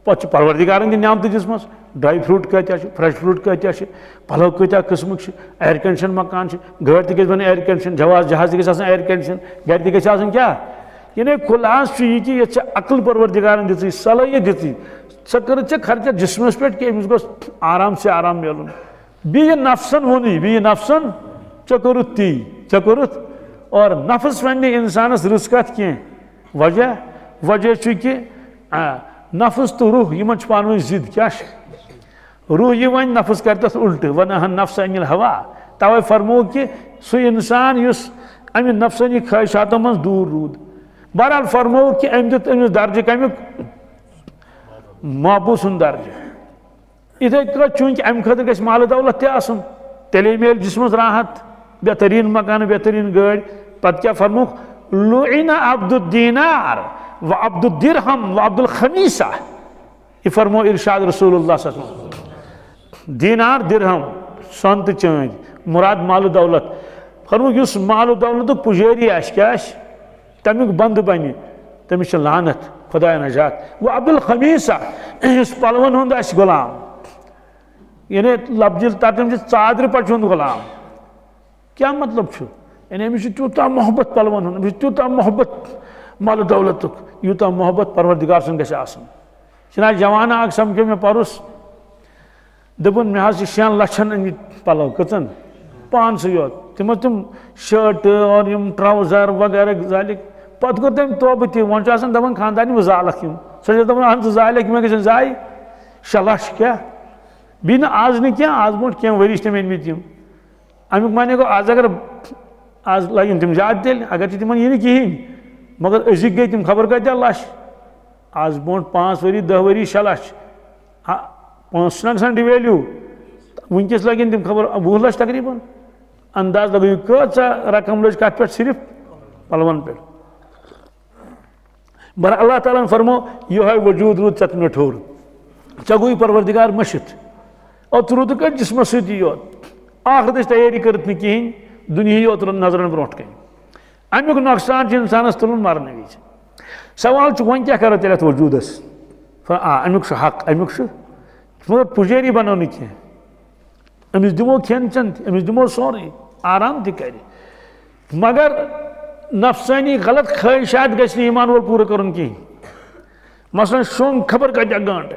پتہ چھِ پروردگارن تہِ نعمتہٕ دِژمٕژ ڈرائی فروٹ کۭتیٛاہ چھِ فرٛٮ۪ش فروٹ کۭتیٛاہ چھِ پَلو کۭتیٛاہ قٕسمٕکۍ چھِ ایر کنڈِشن مکان چھِ گٲڑۍ تہِ گژھِ بَنٕنۍ ایر کنڈِشن جہاز تہِ گژھِ آسُن ایر کنڈِشن گرِ تہِ گژھِ آسُن کیٛاہ یعنی خُلاصہٕ چھُ یہِ کہِ ییٚتہِ چھِ عقل پروردگارن دِژٕے صلٲحیت دِژٕے ژےٚ کٔرٕتھ ژےٚ خرچہ جِسمَس پٮ۪ٹھ کہِ أمِس گوٚژھ آرام سے آرام میلُن بیٚیہِ نفسن ووٚنُے بیٚیہِ نفسن ژےٚ کوٚرُتھ تی ژےٚ کوٚرُتھ اور نفس وَنہِ نہٕ اِنسانس رٕژ کَتھ کینٛہہ وجہ چھُ کہِ نفس تو روح یِمن چھِ پانہٕ ؤنۍ ضِد کیٛاہ چھِ روح یہِ وَنہِ نفس کَرِ تَتھ اُلٹہٕ وَنہا النفس عن الہوا تَوَے فرموو کہِ سُہ اِنسان یُس اَمہِ نفسٲنی خٲہِشاتو منٛز دوٗر روٗد بہرحال فرموو کہِ أمۍ دیُت أمِس درجہِ کَمیُک معبوٗد سُنٛد درجہِ یِتھَے کٲٹھۍ چوٗنٛکہِ اَمہِ خٲطرٕ گژھِ مالہٕ دولت تہِ آسُن تیٚلے میلہِ جِسمَس راحت بہتریٖن مکانہٕ بہتریٖن گٲڑۍ پَتہٕ کیٛاہ فرمووُکھ لُعِنَ عَبْدُ الدِّینار وَعَبْدُ الدِّرہَم وَعَبْدُ الخمیٖسہ یہِ فرموو اِرشاد رسول اللہ صلی اللہ علیہ وسلم دیٖنار دِرہَم سۄن تہٕ چٲنٛدۍ مُراد مالہٕ دولت فرمووُکھ یُس مالہٕ دولتُک پُجٲری آسہِ کیٛاہ آسہِ تَمیُک بنٛدٕ بَنہِ تٔمِس چھِ لعنت خدایا نجات وعبد الخمیٖسہ یُس پَلوَن ہُنٛد آسہِ غلام یعنی لفظِ ترجُمہٕ چھِ ژادرِ پَچہِ ہُنٛد غلام کیٛاہ مطلب چھُ یعنی أمِس چھُ تیوٗتاہ محبت پَلوَن ہُنٛد أمِس چھُ تیوٗتاہ محبت مالہٕ دولتُک یوٗتاہ محبت پروردگار سُنٛد گژھِ آسُن چھِنا جوان اکھ سَمکھیو مےٚ پَرُس دوٚپُن مےٚ حظ چھِ 6 لَچھن أنمٕتۍ پَلو کٔژَن پانسٕے یوت تِم ٲسۍ تِم شٲٹہٕ اور یِم ٹرٛاوزَر وغیرہ ذالِک پتہٕ کوٚر تٔمۍ توبہٕ تہِ وۄنۍ چھُ آسان دَپان خانٛدارنہِ بہٕ زالَکھ یِم سۄ چھِ دَپان اَہَن ژٕ زالَکھ مےٚ گژھن زایہِ 6 لَچھ کیٛاہ بیٚیہِ نہٕ آز نہٕ کینٛہہ آز برونٛٹھ کینٛہہ ؤری چھِ تٔمۍ أنمٕتۍ یِم اَمیُک معنی گوٚو آز اگر آز لَگن تِم زیادٕ تیٚلہِ اگر چھِ تِمَن یی نہٕ کِہیٖنۍ مگر أزِکۍ گٔے تِم خبر کۭتیٛاہ لَچھ آز برونٛٹھ 5 ؤری 10 ؤری 6 لَچھ پونٛسہٕ چھُنہ گژھان ڈِویلیوٗ وٕنۍکٮ۪س لَگن تِم خبر 20 لَچھ تقریٖباً انداز لَگٲیِو کۭژاہ رقم لٔج کَتھ پٮ۪ٹھ صرف پَلوَن پٮ۪ٹھ بر اللہ تعالیٰ فرمو یہے وجود روٗد ژےٚ مےٚ ٹھوٚر ژےٚ گوٚوُے پروردگار مٔشِتھ اور ژٕ روٗدُکھ أتھۍ جِسمَس سۭتی یوت ٲخرتٕچ تیٲری کٔرِتھ نہٕ کِہیٖنۍ دُنیاہٕے یوت نظرن برونٛٹھ کَنہِ اَمیُک نۄقصان چھُ اِنسانَس تُلُن مَرنہٕ وِزِ سوال چھُ وۄنۍ کیٛاہ کَرو تیٚلہِ اَتھ وجوٗدَس آ اَمیُک چھُ حق اَمیُک چھُ مگر پُجٲری بَنو نہٕ کینٛہہ Emiz dimo khençent, emiz dimo sorry, aram dikeri. Magar nafsani galat khayşat geçti iman var pura karun ki. Mesela şun haber kaçak gant.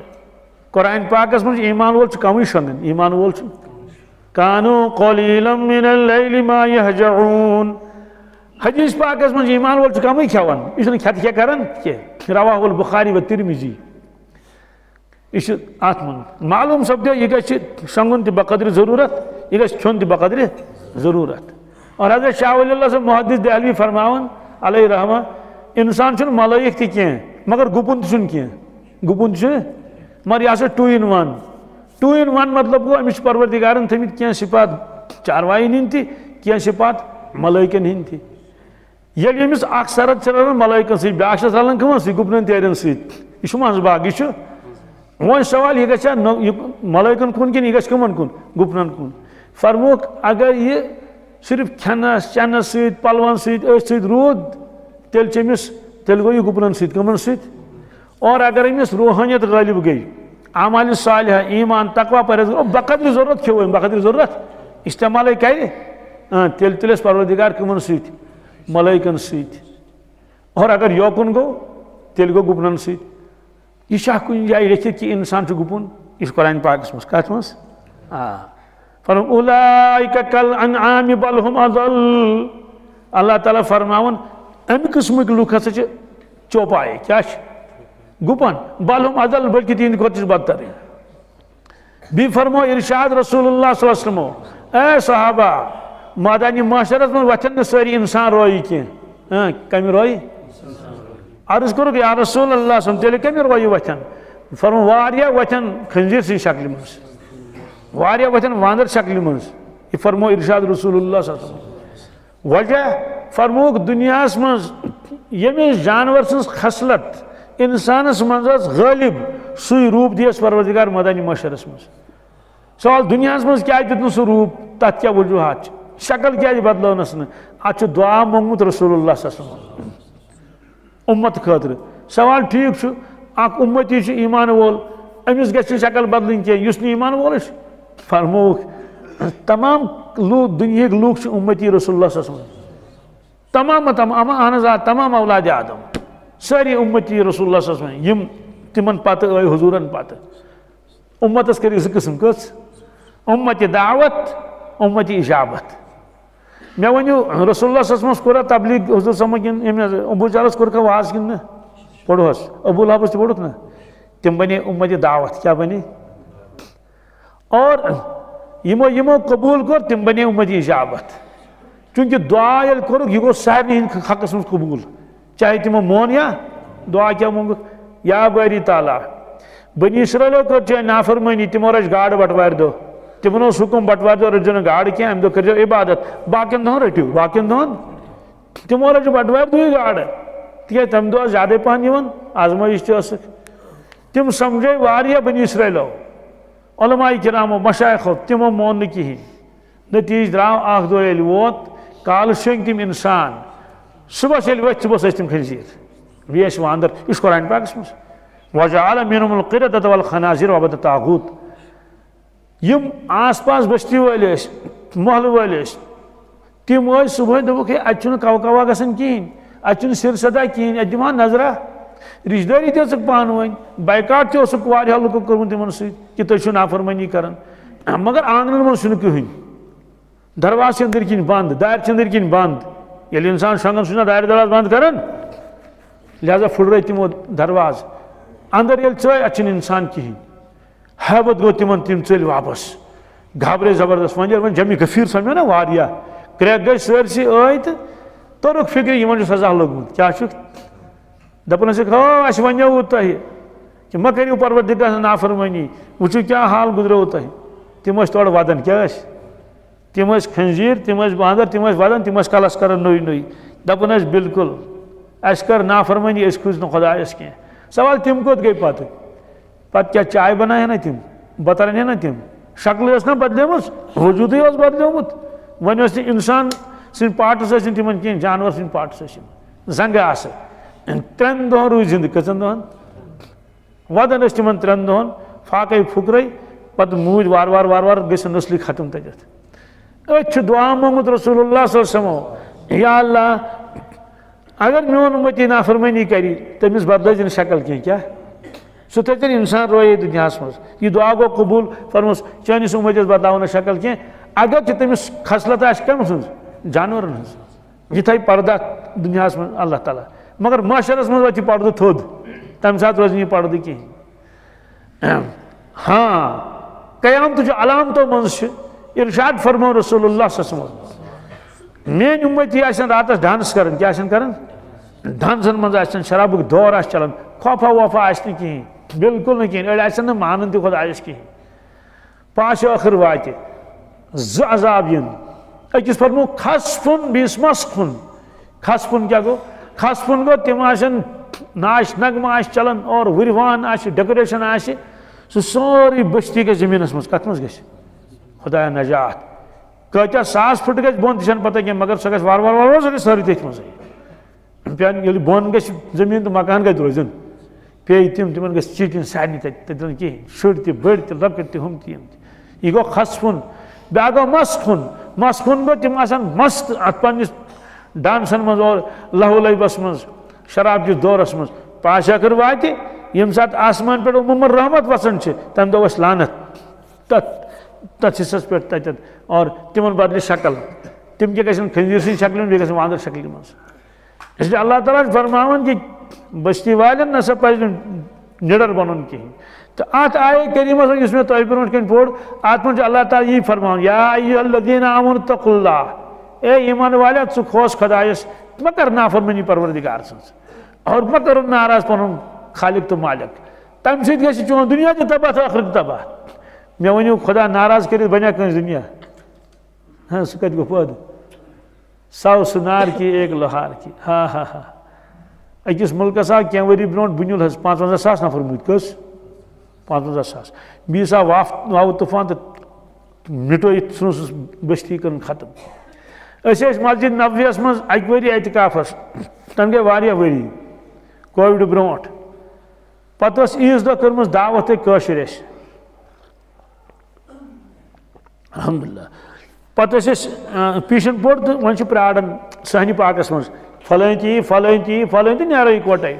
Kur'an pakasmaz iman var kamışanın, iman var. Kanu qalilan minel leyli ma yahca'un. Hadis pakasmaz iman var kamış kavan. İşte khatya karan ki. Ravahul Bukhari ve Tirmizi. İşte atman. Malum sabda yekşi sangun ti bakadri zarurat, yekşi çon ti bakadri zarurat. Aur Hazrat Şah Velillah se muhaddis Dehlevi farmavan aleyhi rahma insan çun malayik ti kiyen magar gupun çun kiyen. Gupun çun mariyase 2 in 1. 2 in 1 matlab ko emish parvardigaran thamit kiyen sipat charvai nin ti kiyen sipat malayik nin ti. Yek emis aksarat çaran malayik si biaşa salan kama si gupun ti aran si. İşumaz bagi şu وہاں سوال یہ کہا ہے ملائکن کن کن یہ کمن کن گپنن کن فرموک اگر یہ صرف کھنس چنس سید پلوان سید اس سید رود تیل چمیس تیل گو یہ گپنن سید کمن سید اور اگر امیس روحانیت غالب گئی اعمال صالحہ ایمان تقوی پرہیزگار بقدر ضرورت کیوں ہوئے بقدر ضرورت استعمال ہے کہا ہے تیل تیل اس پروردگار کمن سید ملائکن سید اور اگر یوکن گو تیل گو گپنن سید یہ شاہ کن جائے رکھتے کہ انسان سے گپن اس قرآن پاک اس مسکات مس فرم اولائک کالانعام بلہم اضل اللہ تعالیٰ فرماون امی قسمک لکھا سے چوپائے کیا شاہ گپن بلہم اضل بلکہ تین کو تیز بدتر ہے بھی فرمو ارشاد رسول اللہ صلی اللہ علیہ وسلم اے صحابہ مادانی معاشرت میں وطن ساری انسان روئی کیے کمی روئی عرض کرو کہ یا رسول اللہ صلی اللہ علیہ وسلم تیلے کمی روئی وطن فرمو واریا وطن خنزیر سی شکل منز واریا وطن واندر شکل منز یہ فرمو ارشاد رسول اللہ صلی اللہ علیہ وسلم وجہ فرموک دنیا اس منز یمی جانور سنس خسلت انسان اس منز غالب سوی روپ دیس پروردگار مدانی معاشر اس منز سوال دنیا اس منز کیا جتن سو روپ تحت کیا وجوہات شکل کیا جی بدلو نسنے اچھو دعا محمد رسول اللہ صلی اللہ علیہ وسلم امت خاطر سوال ٹھیک چھو اک امتی چھو ایمان وول امیس گشتی شکل بدلن کیا یسنی ایمان وولش فرموک تمام دنیا کے لوگ چھو امتی رسول اللہ صلی اللہ علیہ وسلم تمام آنزاد تمام اولاد آدم ساری امتی رسول اللہ صلی اللہ علیہ وسلم یم تمن پاتے اے حضورن پاتے امت اس کری اس قسم کس امتی دعوت امتی اجابت میں ونیو رسول اللہ صلی اللہ علیہ وسلم کرا تبلیغ حضور سمجھن ابو جالس کرکا واز کن نا پڑھو اس ابو لابس تی پڑھو نا تم بنے امت دعوت کیا بنے اور یمو قبول کر تم بنے امت اجابت چونکہ دعا یل کرو یہ کو صاحب نے حق اسم قبول چاہے تمہ مون یا دعا کیا مونگو یا باری تعالیٰ بنی اسرائیلو کر چاہے نافرمانی تمہ رش گاڑ بٹوار دو تمنو سکم بٹوار دو رجن گاڑ کیا ہم دو کر جو عبادت باقین دون رٹیو باقین دون تمنو رجن بٹوار دوی گاڑ تیہ تم دو زیادہ پانی ون آزمائش تیو سک تم سمجھے واریا بنی اسرائیلو علماء کرامو مشایخو تمو مون نکی ہی نتیج دراو آخ دو ایلووت کال شنگ تم انسان صبح سے ایلووت صبح سے تم خنزیر ویش واندر اس قرآن پاک اسمس وَجَعَلَ مِنُمُ الْقِرَدَةَ وَالْخَنَازِرَ وَعَبَدَ تَعْغُوتَ یم آس پاس بشتی والیش محل والیش تیم آئی صبح دبو کہ اچھن کاؤکاوا گسن کین اچھن سر صدا کین اجمان نظرہ رشداری تیو سک پانوائن بائیکاٹ تیو سک واری حلو کو کرون تیمن سید کہ تیشو نافرمانی کرن مگر آنگل من سنکی ہوئی درواز چندر کین باند دائر چندر کین باند یلی انسان شنگن سننا دائر دراز باند کرن لہذا پھڑ رہی تیمو درواز اندر یل چوئے اچھن انسان کی حیبت گو تیمن تیم چلی واپس گھابرے زبردست منجر من جمعی کفیر سمیو نا واریا کریک گئی سویر سی آئی تو رک فکری یمن جو سزا لگون کیا شک دپنے سے کہا اش منجا ہوتا ہے کہ مکری اوپر وردگاہ نافرمانی وچو کیا حال گزرے ہوتا ہے تیم اس توڑ وادن کیا اش تیم اس خنزیر تیم اس باندر تیم اس وادن تیم اس کالس کرن نوی نوی دپنے اس بالکل اس کر نافرمانی اس کچھ نو خدا اس کیا سوال تیم کو گئی پاتے پت کیا چائے بنا ہے نا تیم بطرن ہے نا تیم شکل اس نا بدلے مس وجودی اس بدلے مت ونی اس انسان سن پارٹس اس تیمن کین جانور سن پارٹس اس زنگ آس ترن دون روی زند کچن دون ودن اس تیمن ترن دون فاقے پھکرائی پتہ موج وار وار وار وار گیس نسلی ختم تجت اچھ دعا محمد رسول اللہ صلی اللہ علیہ وسلم یا اللہ اگر میون امتی نافرمانی کری تمس بدلجن شکل کیا سو تھن انسان روئے دنیا مز یہ دعا گو قبول فرمس چانس امتس بدلو شکل کی اگر تمس خصلت آس کم سن جانور یہ تھائی پردہ دنیا مز اللہ تعالیٰ مگر معاشرس مز پردہ تھود تمہ سات روز یہ پردہ کہین ہاں قیامت جو علامتوں مز ارشاد فرمو رسول اللہ صلی اللہ علیہ وسلم میری امتی رات ڈانس کرن کیا کرن ڈانسن مزہ شرابک دور آس چلان خوفہ ووفہ آس کہین بالکل نہ کہین اڑ مانن تہ خدایس کہین پاش ٲخر واتہ زٕ عذاب یِن أکِس فرمو خسفن بیس مسخن خسفن کیا گو خسفن گو تم آسن ناش نغمہ آس چلان اور ورِوان آس ڈیکوریشن آس سُہ سورُے بٔستی گژھِ زٔمیٖنَس منٛز کتھ منٛز گژھِ خدایا نجات کتیا ساس فٹ گژھِ بۄن تہِ چھَنہٕ پتہ کینٛہہ مگر سۄ گژھِ وار وار وار سۄ گژھِ سٲرٕے تٔتھۍ منٛزٕے پیٚیہِ ییٚلہِ بۄن گژھِ زٔمیٖن تہٕ مکان کتہِ روزن پیٚیہِ تِمن گژھِ چیٖٹِنۍ سارنٕے تَتہِ تَتہِ کِہیٖنۍ شُرۍ تہِ بٔڑۍ تہِ لۄکٕٹۍ تہِ ہُم تہِ یِم تہِ یہِ گوٚو خسفُن بیٛاکھ گوٚو مسخُن مسخُن گوٚو تِم آسان مست اتھ پننِس ڈانسن منٛز اور لہو لعبس منٛز شراب کِس دورس منٛز پاش ٲخٕر واتہِ ییٚمہِ ساتہٕ آسمان پٮ۪ٹھ عموٗمن رحمت وسان چھِ تمہِ دۄہ ؤژھ لانت تتھ حصس پہ تت اور تمن بدلے شکل تم تہ گھن خنزیر سن شکل بیٚیہِ گژھن واندر شکل من اس لیے اللہ تعالیٰ فرماوان کہ بستی والن نسا پزِ نہٕ نِڈر بنُن کِہیٖنۍ تہٕ اتھ آیے کریٖمس یُس مےٚ تۄہہِ برونٛٹھ کَنہِ پوٚر اتھ منٛز چھُ اللہ تعالیٰ یی فرماوان یا ایھا الذیٖنَ آمَنُوا اتَّقُوا اللّٰہ اے ایمان والیا ژٕ کھوژ خۄدایَس مہ کر نافرمٲنی پروردِگار سٕنٛز اور مہ کر ناراض پنُن خالق تہٕ مالک تمہِ سۭتۍ گژھِ چون دُنیا تہِ تباہ تہٕ ٲخرت تہِ تباہ مے ؤنِو خدا ناراض کٔرِتھ بنیا کٲنٛسہِ دُنیا ہاں سُہ کتہِ گوٚو پٲدٕ سو سُنار کی ایک لوہار کی ہاں ہاں ہاں أکِس مُلکس آو کینٛہہ ؤری برونٛٹھ بُنیُل حظ 55,000 نفر موٗدۍ کٔژ 55,000 بیٚیِس آو واو طوٗفان تہٕ مِٹٲیِتھ ژھٕنُس بٔستی کٔرٕن ختم أسۍ ٲسۍ مسجد نبویس منٛز اکہِ ؤری اعتکافس تَنہٕ گٔے واریاہ ؤری کووِڈ برونٛٹھ پتہٕ ٲس عیٖذ دۄہ کٔرمٕژ دعوت تہِ کٲشِر اَسہِ الحمدللہ پتہٕ ٲسۍ أسۍ پیٖشن پوٚر تہٕ وۄنۍ چھِ پیاران صحنہِ پاکس منٛز فلٲنۍ تہِ یی فلٲنۍ تہِ یی فلٲنۍ تہِ نیرو اِکوٹے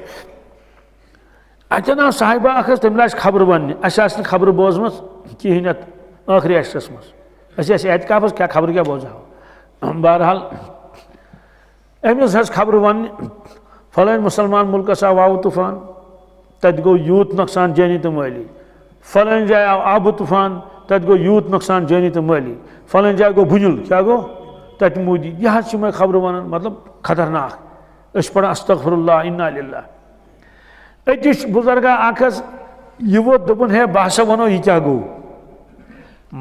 اتٮ۪ن آو صاحبہ اکھ حظ تٔمۍ لاجہِ خبرٕ وننہِ اسہِ آسہٕ نہٕ خبرٕ بوزمٕژ کہیٖنۍ اتھ ٲخری عشرس منٛز أسۍ ٲسۍ اعتکافس کیاہ خبرٕ کیاہ بوزہو بہرحال أمِس حظ خبرٕ وننہِ فلٲنۍ مُسلمان مُلکس آو واوٕ طوٗفان تتہِ گوٚو یوٗت نۄقصان جٲنی تہٕ مٲلی فلٲنۍ جایہِ آو آبہٕ طوٗفان تتہِ گوٚو یوٗت نۄقصان جٲنی تہٕ مٲلی فلٲنۍ جایہِ گوٚو بُنیُل کیاہ گوٚو تتہِ موٗدۍ یہِ حظ چھِ یِمے خبرٕ ونان مطلب خطرناک أسۍ چھِ پران استغفر اللہ انا للہ أکِس بُزرگا اکھ حظ یہِ ووت دوٚپُن ہے بہٕ ہسا ونو یہِ کیاہ گوٚو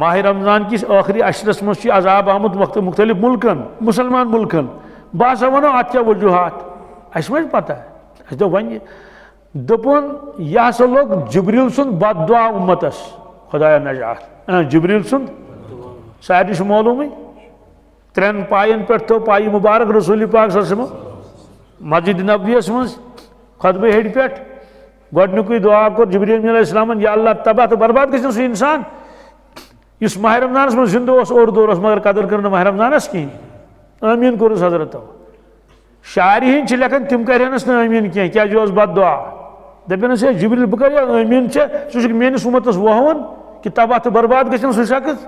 ماہِ رمضان کِس ٲخری عشرس منٛز چھُ عذاب آمُت مُختلف مُلکن مُسلمان مُلکن بہٕ ہسا ونو اتھ کیاہ وجوٗہات اسہِ ما چھِ پتہ اسہِ دوٚپ وۄنۍ دوٚپُن یہِ ہسا لوٚگ جبریٖل سُنٛد بد دُعا اُمتس خدایا نجات جبریل سُنٛد سارنٕے چھُ معلوٗمٕے ترٛٮ۪ن پاین پٮ۪ٹھ تھٲو پایہِ مُبارک رسول پاک صلی اللہ علیہ وسلم مسجد نبویس منٛز خۄطبہٕ ہیٚرِ پٮ۪ٹھ گۄڈنیُکُے دعا کوٚر جبریٖل علیہ السلامن یا اللہ تباہ تہٕ برباد گژھِ نہٕ سُہ اِنسان یُس ماہِ رمضانس منٛز زِندٕ اوس اور دوٚر اوس مگر قدٕر کٔر نہٕ ماہِ رمضانس کِہیٖنۍ آمیٖن کوٚرُس حضرتو شاعرِ ہِنٛدۍ چھِ لیکھان تِم کَرِہَنَس نہٕ آمیٖن کینٛہہ کیٛازِ یہِ اوس بد دُعا دَپہِ ہَنَس ہے جبریٖل بہٕ کَرٕ ہا آمیٖن ژےٚ ژٕ چھُکھ میٲنِس اُمتس وۄہوان کہ تباہ تو برباد گژھِ نہٕ سُہ شخص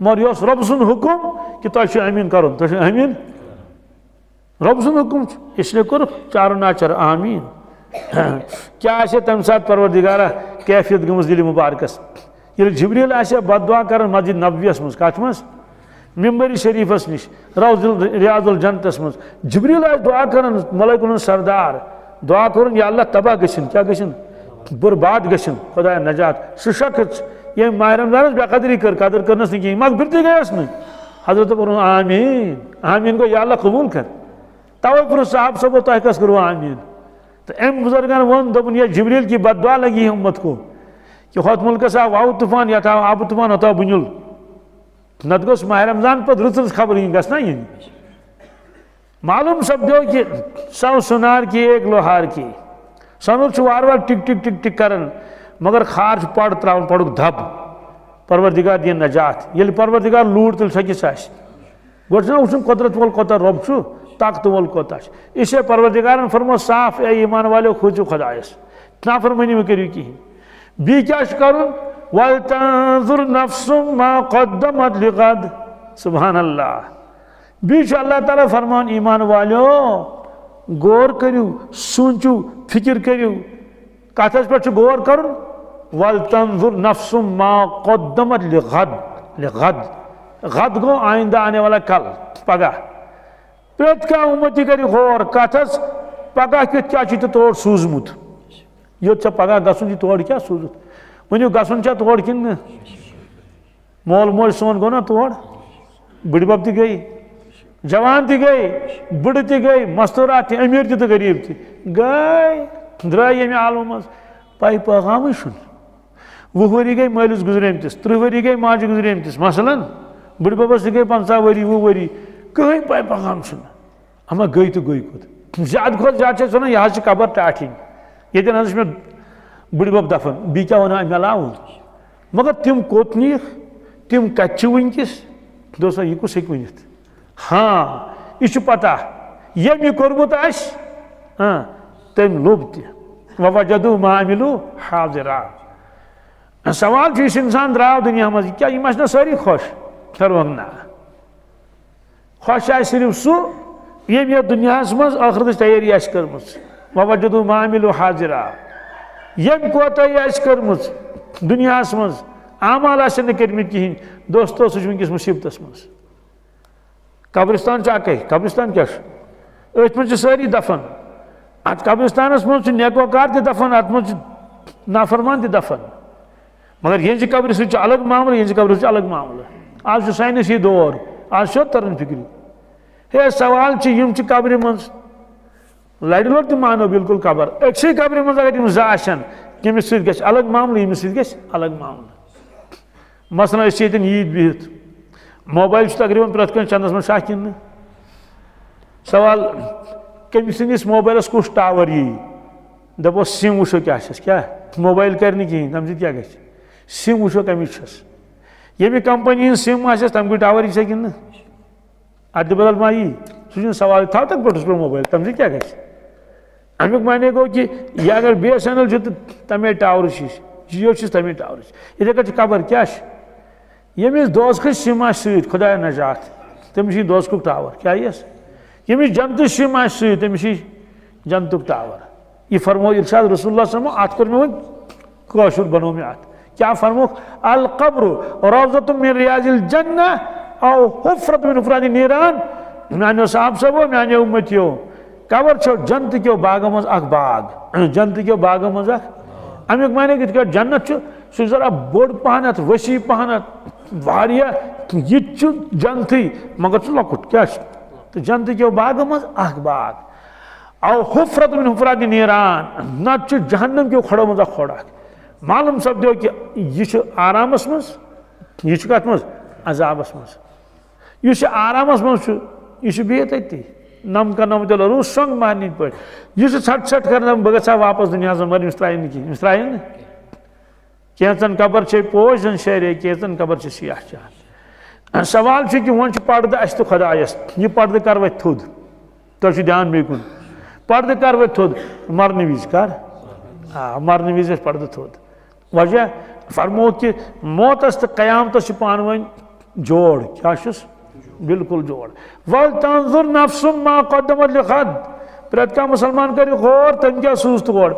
مگر یہِ اوس رۄب سُنٛد حُکُم کہ تۄہہِ چھُو آمیٖن کرُن تۄہہِ چھُو آمیٖن رۄب سُنٛد حُکُم چھُ اس لیے کوٚرُکھ چارو ناچارٕ آمیٖن کیٛاہ آسہِ ہے تمہِ ساتہٕ پروردِگارا کیفیت گٔمٕژ دِلہِ مُبارکس ییٚلہِ جبریٖل آسہِ ہے بد دُعا کران مسجد نبویس منٛز کتھ منٛز ممبرِ شریٖفس نِش ریاض الجنتس منٛز جبریٖل آسہِ دُعا کران ملٲکن ہُنٛد سردار دُعا کوٚرُن یا اللہ تباہ گٔژھِنۍ کیاہ گٔژھِنۍ برباد گٔژھِنۍ خدایا نجات سُہ شخص یہ ماہِ رمضانس بے قدری کر قدر کرنس نہٕ کِہیٖنۍ مغفرت تہِ گٔیَس نہٕ حضرتو کوٚرُن آمیٖن آمیٖن گوٚو یا اللہ قبوٗل کر توے پرُژھ صحابہٕ صٲبو تۄہہِ کس کوٚروٕ آمیٖن تہٕ أمۍ بُزرگن ووٚن دوٚپُن یہِ جبریٖل کی بد دُعا لگی ہے اُمت کو کہ ہُتھ مُلکس آو واوٕ طوٗفان یتھ آو آبہٕ طوٗفان ہُتھ آو بُنیُل نتہٕ گوٚژھ ماہِ رمضان پتہٕ رٕژٕز خبر یِنۍ گژھِ نا یِنۍ معلوٗم سپدیو کہ سو سُنار کی ایک لوہار کی سۄنُر چھُ وارٕ وارٕ ٹِک ٹِک ٹِک ٹِک کران مگر خار چھُ پَڑ ترٛاوان پَڑُک دب پروردگار دین نجات یل پروردگار لور تل سکس آس گوڑا وچن قدرت وول کوتہ رب چھ طاقت وول کوتہ چھ اسے پروردگارن فرمو صاف اے ایمان والو کھوجو خدایس نافرمانی مہ کریو کہین بی کیا کرن ولتنظر نفس ما قدمت لغد سبحان اللہ بی چھ اللہ تعالی فرمان ایمان والو غور کریو سوچو فکر کریو کتھس پہ چھ غور کرن ولتنظر نفس ما قدمت لغد غد گو آئندہ آنے والا کل پگہ پریت کا امتی کری غور کتس پگہ کت کیا چیت توڑ سوزمت یوت چھ پگہ گسن توڑ کیا سوزمت ونیو گسن چھ توڑ کن مول موج سون گو نا توڑ بڑی بب تہ گئی جوان تہ گئی بڑ تہ گئی مستورات تہ امیر تہ غریب تہ گئی درائے یمہ عالم مز پائی پیغام شن وہوری گئی مالس گزریمتس ترہوری گئی ماجہ گزریمتس مثلاً بڑی بابس گئی 50 وری وری کہیں پائی پیغام چھنہ اما گئی تو گئی کت زیادہ کھت زیادہ چھس ونان یہ حظ چھ قبر ٹاٹھن یتن حظ چھ بڑی بب دفن بی کیا ونان امہ علاوہ مگر تم کوت نیخ تم کتہ چھ ونکس دوستو یہ کس ہیکہ ونتھ ہاں یہ چھ پتہ یم یہ کورمت آس تم لوب تہ ووجدوا ما عملوا حاضرا سوال چھ اس انسان دراو دنیا مز کیا یہ مشنا ساری خوش ترونا خوش صرف سو یہ دنیا مز آخرت تیاری آس کرمز ووجدوا ما عملوا حاضرا یم کوتاہی آس کرمز دنیا مز اعمال آسن نہ کرمت کہین دوستو سہ چھ ونکس مصیبتس مز قبرستان چھ اکے قبرستان کیا چھ اتھ مز چھ ساری دفن ات قبرستانس مز چھ نیکوکار تہ دفن ات مز چھ نافرمان تہ دفن مگر یہنز قبر سہ چھ الگ معاملہ یہنز قبر سہ چھ الگ معاملہ آج چھ سائنسی دور آج چھ ترن فکری ہے سوال چھ یم چھ قبر مز لڑ لوڑ تہ مانو بالکل قبر اکسے قبر مز اگر یم زاشن کمس سہ گژھ الگ معاملہ یمس سہ گژھ الگ معاملہ مثلا اس یتن عید بہت موبائل چھ تقریباً پرت کن چندس مز شاکن سوال کمس نس موبائلس کس ٹاور یی دپو سم وچھو کیا چھس کیا موبائل کر نہ کہین تم سہ کیا گژھ سم وچھو کمچ چھس یمہ کمپنی ہن سم آسس تم گو ٹاور یی چھکن نہ ادھ بدل ما یی سہ چھُ سوال تھو تک پٹس پر موبائل تم سہ کیا گژھ امیک معنی گو کہ یہ اگر بی ایس این ایل چھُ تمے ٹاور چھس جیو چھس تمے ٹاور چھس یتھے کٔٹھ قبر کیا چھ یمس دوزخ سم آس سۭتۍ خدا نجات تٔمِس چھُ دوزخُک ٹاور کیا یس یمس جنتُک سم آس سۭتۍ تٔمِس چھُ جنتُک ٹاور یہ فرمو ارشاد رسول اللہ صلی اللہ علیہ وسلم ات کٔر مےٚ وۄنۍ کٲشُر بنو مےٚ ات کیا فرموک القبر روضۃ من ریاض الجنہ او حفرۃ من حفرات النیران میانیو صاحب صاحبو میانیو امتیو قبر چھو جنت کیو باغو مز اکھ باغ جنت کیو باغو مز اکھ امیک معنی کِتھ کٔٹھۍ جنت چھُ سُہ ذرا بوٚڑ پہنتھ وسیع پہنتھ واریاہ یہِ تہِ چھُ جنتٕے مگر چھُ لۄکُٹ کیاہ چھُ تہٕ جنت کیو باغو مز اکھ باغ او حفرۃ من حفرات النیران نتہٕ چھُ جہنم کیو کھڑو مز اکھ کھوڑ اکھ معلوم سپدیو کہ یہ چھ آرامس مز یہ چھ کتھ مز عذابس مز یُس یہِ آرامس مز چھُ یہِ چھُ بِہِتھ أتی نم کرنو تیٚلہِ روٗح سۄنٛگ مانٕنۍ پٲٹھۍ یہِ چھُ ژھٹ ژھٹ کران بہٕ گژھٕ ہا واپس دُنیاہس منٛز مگر أمِس ترٛایہِ نہٕ کِہیٖنۍ أمِس ترٛایہِ نہٕ کینٛژن قبر چھے پوش زن شیرے کینٛژن قبر چھِ سیاہ چاہت سوال چھُ کہِ وۄنۍ چھُ پردٕ اَسہِ تہٕ خۄدایَس یہِ پردٕ کر وۄنۍ تھوٚد تۄہہِ چھُ دیان بیٚیہِ کُن پردٕ کر وۄنۍ تھوٚد مرنہٕ وِزِ کر مرنہٕ وِزِ اَسہِ پردٕ تھوٚد وجہ فرمو کہ موتس تہ قیامتس چھ پان ون جوڑ کیا چھس بالکل جوڑ ولتنظر نفس ما قدمت لغد پریت کانٛہہ مسلمان کر غور تم کیا سوز تور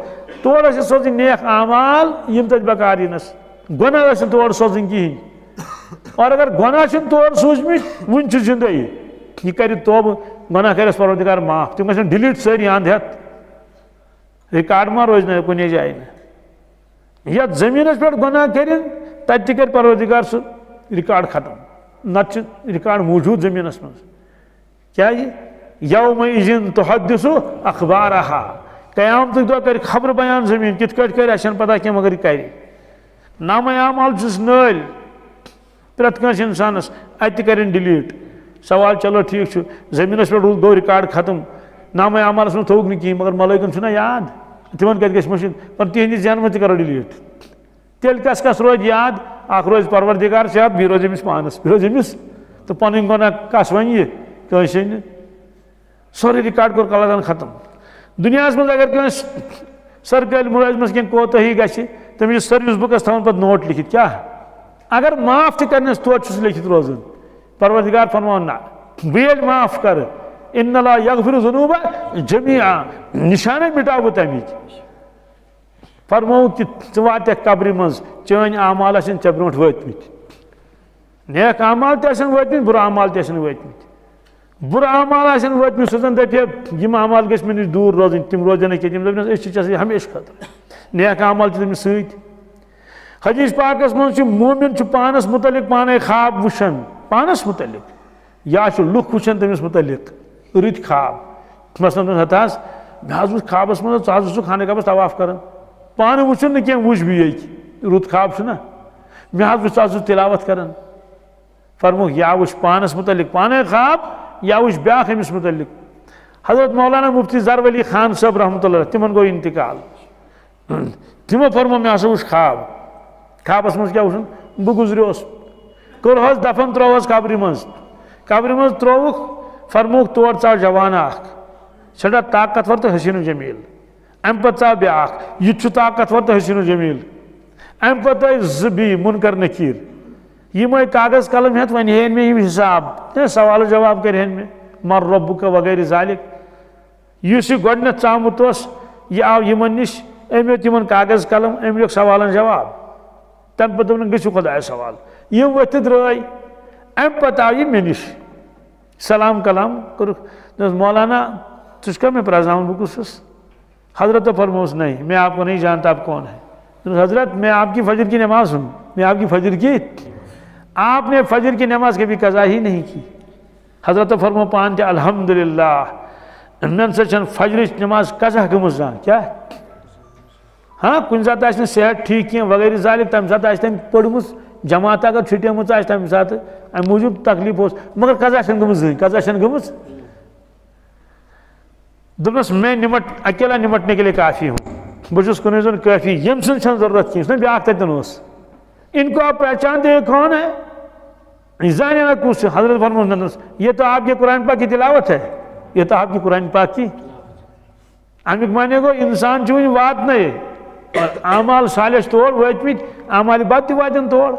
تور ٲسۍ سوزٕنۍ نیک اعمال یم تتہِ بکار یِنس گۄناہ ٲسۍ نہٕ تور سوزٕنۍ کہیٖنۍ اور اگر گۄناہ چھِنہٕ تور سوٗزمٕتۍ وُنہِ چھُ زِندَے یہِ کرِ توبہٕ گۄناہ کریس پروردگار معاف تِم گژھن ڈِلیٖٹ سٲری اند ہیٚتھ رِکاڈ ما روزِ نہٕ کُنے جایہِ نہٕ یتھ زمینس پٮ۪ٹھ گۄناہ کٔرِن تتہِ تہِ کَرِ پروردِگار سُہ رِکاڈ ختم نتہٕ چھِ رِکاڈ موٗجوٗد زٔمیٖنس منٛز کیٛازِ یومئذٍ تُحدثُ اخبارہا قیامتٕکۍ دۄہ کَرِ خبرٕ بیان زٔمیٖن کِتھ کٔٹھۍ کَرِ اَسہِ چھَنہٕ پتہ کینٛہہ مگر یہِ کَرِ نامے اعمال چھُس نٲلۍ پرٛٮ۪تھ کٲنٛسہِ اِنسانس اَتہِ تہِ کَرن ڈِلیٖٹ سوال چلو ٹھیٖک چھُ زٔمیٖنس پٮ۪ٹھ گوٚو رِکاڈ ختم نامے اعمالس منٛز تھوٚوُکھ نہٕ کِہیٖنۍ مگر ملٲیکن چھُنہ یاد تِمن کتہِ گژھِ مُشِک اور تِہنٛدِ ذہنہٕ منٛز تہِ کرو ڈِلیٖٹ تیٚلہِ کس کس روزِ یاد آخروز پروردگار صحت بیروز امس پانس بیروز امس تو پن گناہ کس ون کشن سوری ریکارڈ کور کلان ختم دنیا من اگر کنس سرکاری ملازمس کن کوتاہی گی تمس سروس بکس تھاون پتہ نوٹ لکھت کیا اگر معاف تہ کرنس توس لکھت روزان پروردگار فرمان نا بیل معاف کر ان لا یغفر الذنوب جميعا نشانہ مٹاو تمچ فرمو کہ ژواتہ قبر مز چن اعمال اسن چ برونٹ وتمت نیک اعمال تسن وتمت برا اعمال تسن وتمت برا اعمال اسن وتمت سوزن دپ یم اعمال گس من دور روزن تم روزن کہ تم دپنس اس چ ہمیشہ خطر نیک اعمال تم سیت حدیث پاکس من چ مومن چ پانس متعلق پانے خواب وشن پانس متعلق یا چ لوک وشن تمس متعلق رت خواب مثلاً حتاس مز خوابس من ثقافت خانہ کعبس طواف کر پانہ وچن نہ کیٚنٛہہ وُچھ بی رُت خواب چھُ نا مےٚ ژٕ تلاوت کر فرموک یا وُچھ پانس متعلق پانے خواب یا وُچھ بیاکھ أمِس متعلق حضرت مولانا مفتی زرعلی خان صٲب رحمتہ اللہ تِمن گوٚو انتقال تِمو فرمو مےٚ ہسا وُچھ خواب خوابس منٛز کیٛاہ وُچھُن بہٕ گُزریوس کوٚرہوس دفن ترٛووہس قبرِ منٛز ترٛووُکھ فرموک تور ژاو جوان اکھ سٮ۪ٹھاہ طاقتور تہٕ حسیٖن و جمیٖل اَمہِ پتہٕ ژاو بیٛاکھ یہِ تہِ چھُ طاقتور تہٕ حسیٖن و جمیٖل اَمہِ پتہٕ آے زٕ بیٚیہِ مُنکر نکیٖر یِم آے کاغذ قلم ہٮ۪تھ وۄنۍ ہیٚیَن مےٚ یِم حِساب سوال جواب کَرِہَن مےٚ مَن رۄبُکَ وغیرہ ذالِک یُس یہِ گۄڈٕنٮ۪تھ ژامُت اوس یہِ آو یِمن نِش أمۍ ہیوٚت یِمن کاغذ قلم أمۍ لیوٚکھ سوالن جواب تَمہِ پتہٕ دوٚپُن گٔژھِو خۄدایَس سوال یِم ؤتھِتھ رٲے اَمہِ پتہٕ آو یہِ مےٚ نِش سلام کلام کر مولانا تجھ کا میں پرزناؤں بہ کُس حضرت تو فرموس نہیں میں آپ کو نہیں جانتا آپ کون ہیں حضرت میں آپ کی فجر کی نماز ہوں میں آپ کی فجر کی آپ نے فجر کی نماز کبھی قضا ہی نہیں کی حضرت تو فرمو پان تہ الحمدللہ من سچن فجرچ نماز قضا گمٕژ زان کیا ہاں کُنہِ ساتہٕ آسہِ نہٕ صحت ٹھیٖک کینٛہہ وغیرہ ذالِک تَمہِ ساتہٕ آسہِ تٔمۍ پٔڑمٕژ جماعت اگر چھُٹیمٕژ آسہِ تَمہِ ساتہٕ اَمہِ موٗجوٗب تکلیٖف اوس مگر قضا چھَنہٕ گٔمٕژ زٕہٕنۍ قضا چھَنہٕ گٔمٕژ دوٚپنَس میں نِمٹ اکیلا نِمٹنے کے لیے کافی ہوں بہٕ چھُس کُنُے زوٚن کٲفی ییٚمہِ سٕنٛز چھَنہٕ ضروٗرت کینٛہہ یُس نہ بیٛاکھ تَتٮ۪ن اوس اِن کو آپ پہچانتے ہیں کون ہے یہِ زانیے نہ کُس ہے حضرت فرموس یہ تو آپ کے قرآن پاک کی تلاوت ہے یہ تو آپ کی قرآن پاک کی اَمیُک معنی گوٚو اِنسان چھُ وٕنہِ واتنَے اعمال صالح تور وٲتمٕتۍ اعمال بد تہِ واتن تور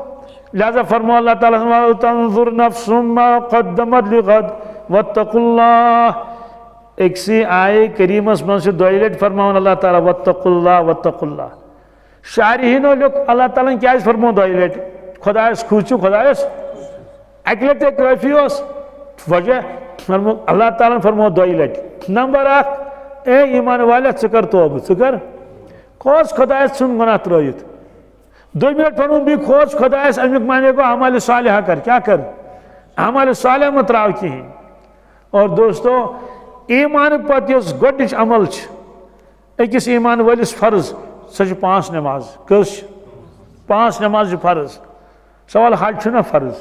لہٰذا فرمو اللہ تعالیٰ وَلْتَنظُرْ نَفْسٌ مَا قَدَّمَتْ لِغَدٍ وَاتَّقُوا اللَّهَ أکسٕے آیے کریٖمَس منٛز چھُ دۄیہِ لَٹہِ فرماوان اللہ تعالیٰ وَاتَّقُوا اللَّهَ وَاتَّقُوا اللَّهَ شارحیٖنو لیوٚکھ اللہ تعالیٰ ہَن کیٛازِ فرمو دۄیہِ لَٹہِ خۄدایَس کھوٗژِو خۄدایَس اَکہِ لَٹہِ کٲفی اوس وجہ فرموکھ اللہ تعالیٰ ہَن فرمو دۄیہِ لَٹہِ نمبر اکھ اے ایٖمان والیا ژٕ کر توبہٕ ژٕ کر خوژ خۄدایَس ژھٕنُن گۄناہ ترٛٲیِتھ دوٚیمہِ لَٹہِ فرموو بیٚیہِ خوژ خۄدایَس اَمیُک معنی گوٚو اعمالِ صالحہ کر کیٛاہ کر اعمالِ صالحہ مہ ترٛاو کِہیٖنۍ اور دوستو ایٖمانہٕ پتہٕ یۄس گۄڈنِچ عمل چھِ أکِس ایٖمان وٲلِس فرض سۄ چھِ پانٛژھ نٮ۪ماز کٔژ چھِ پانٛژھ نٮ۪ماز چھِ فرض سوال حج چھُنہ فرض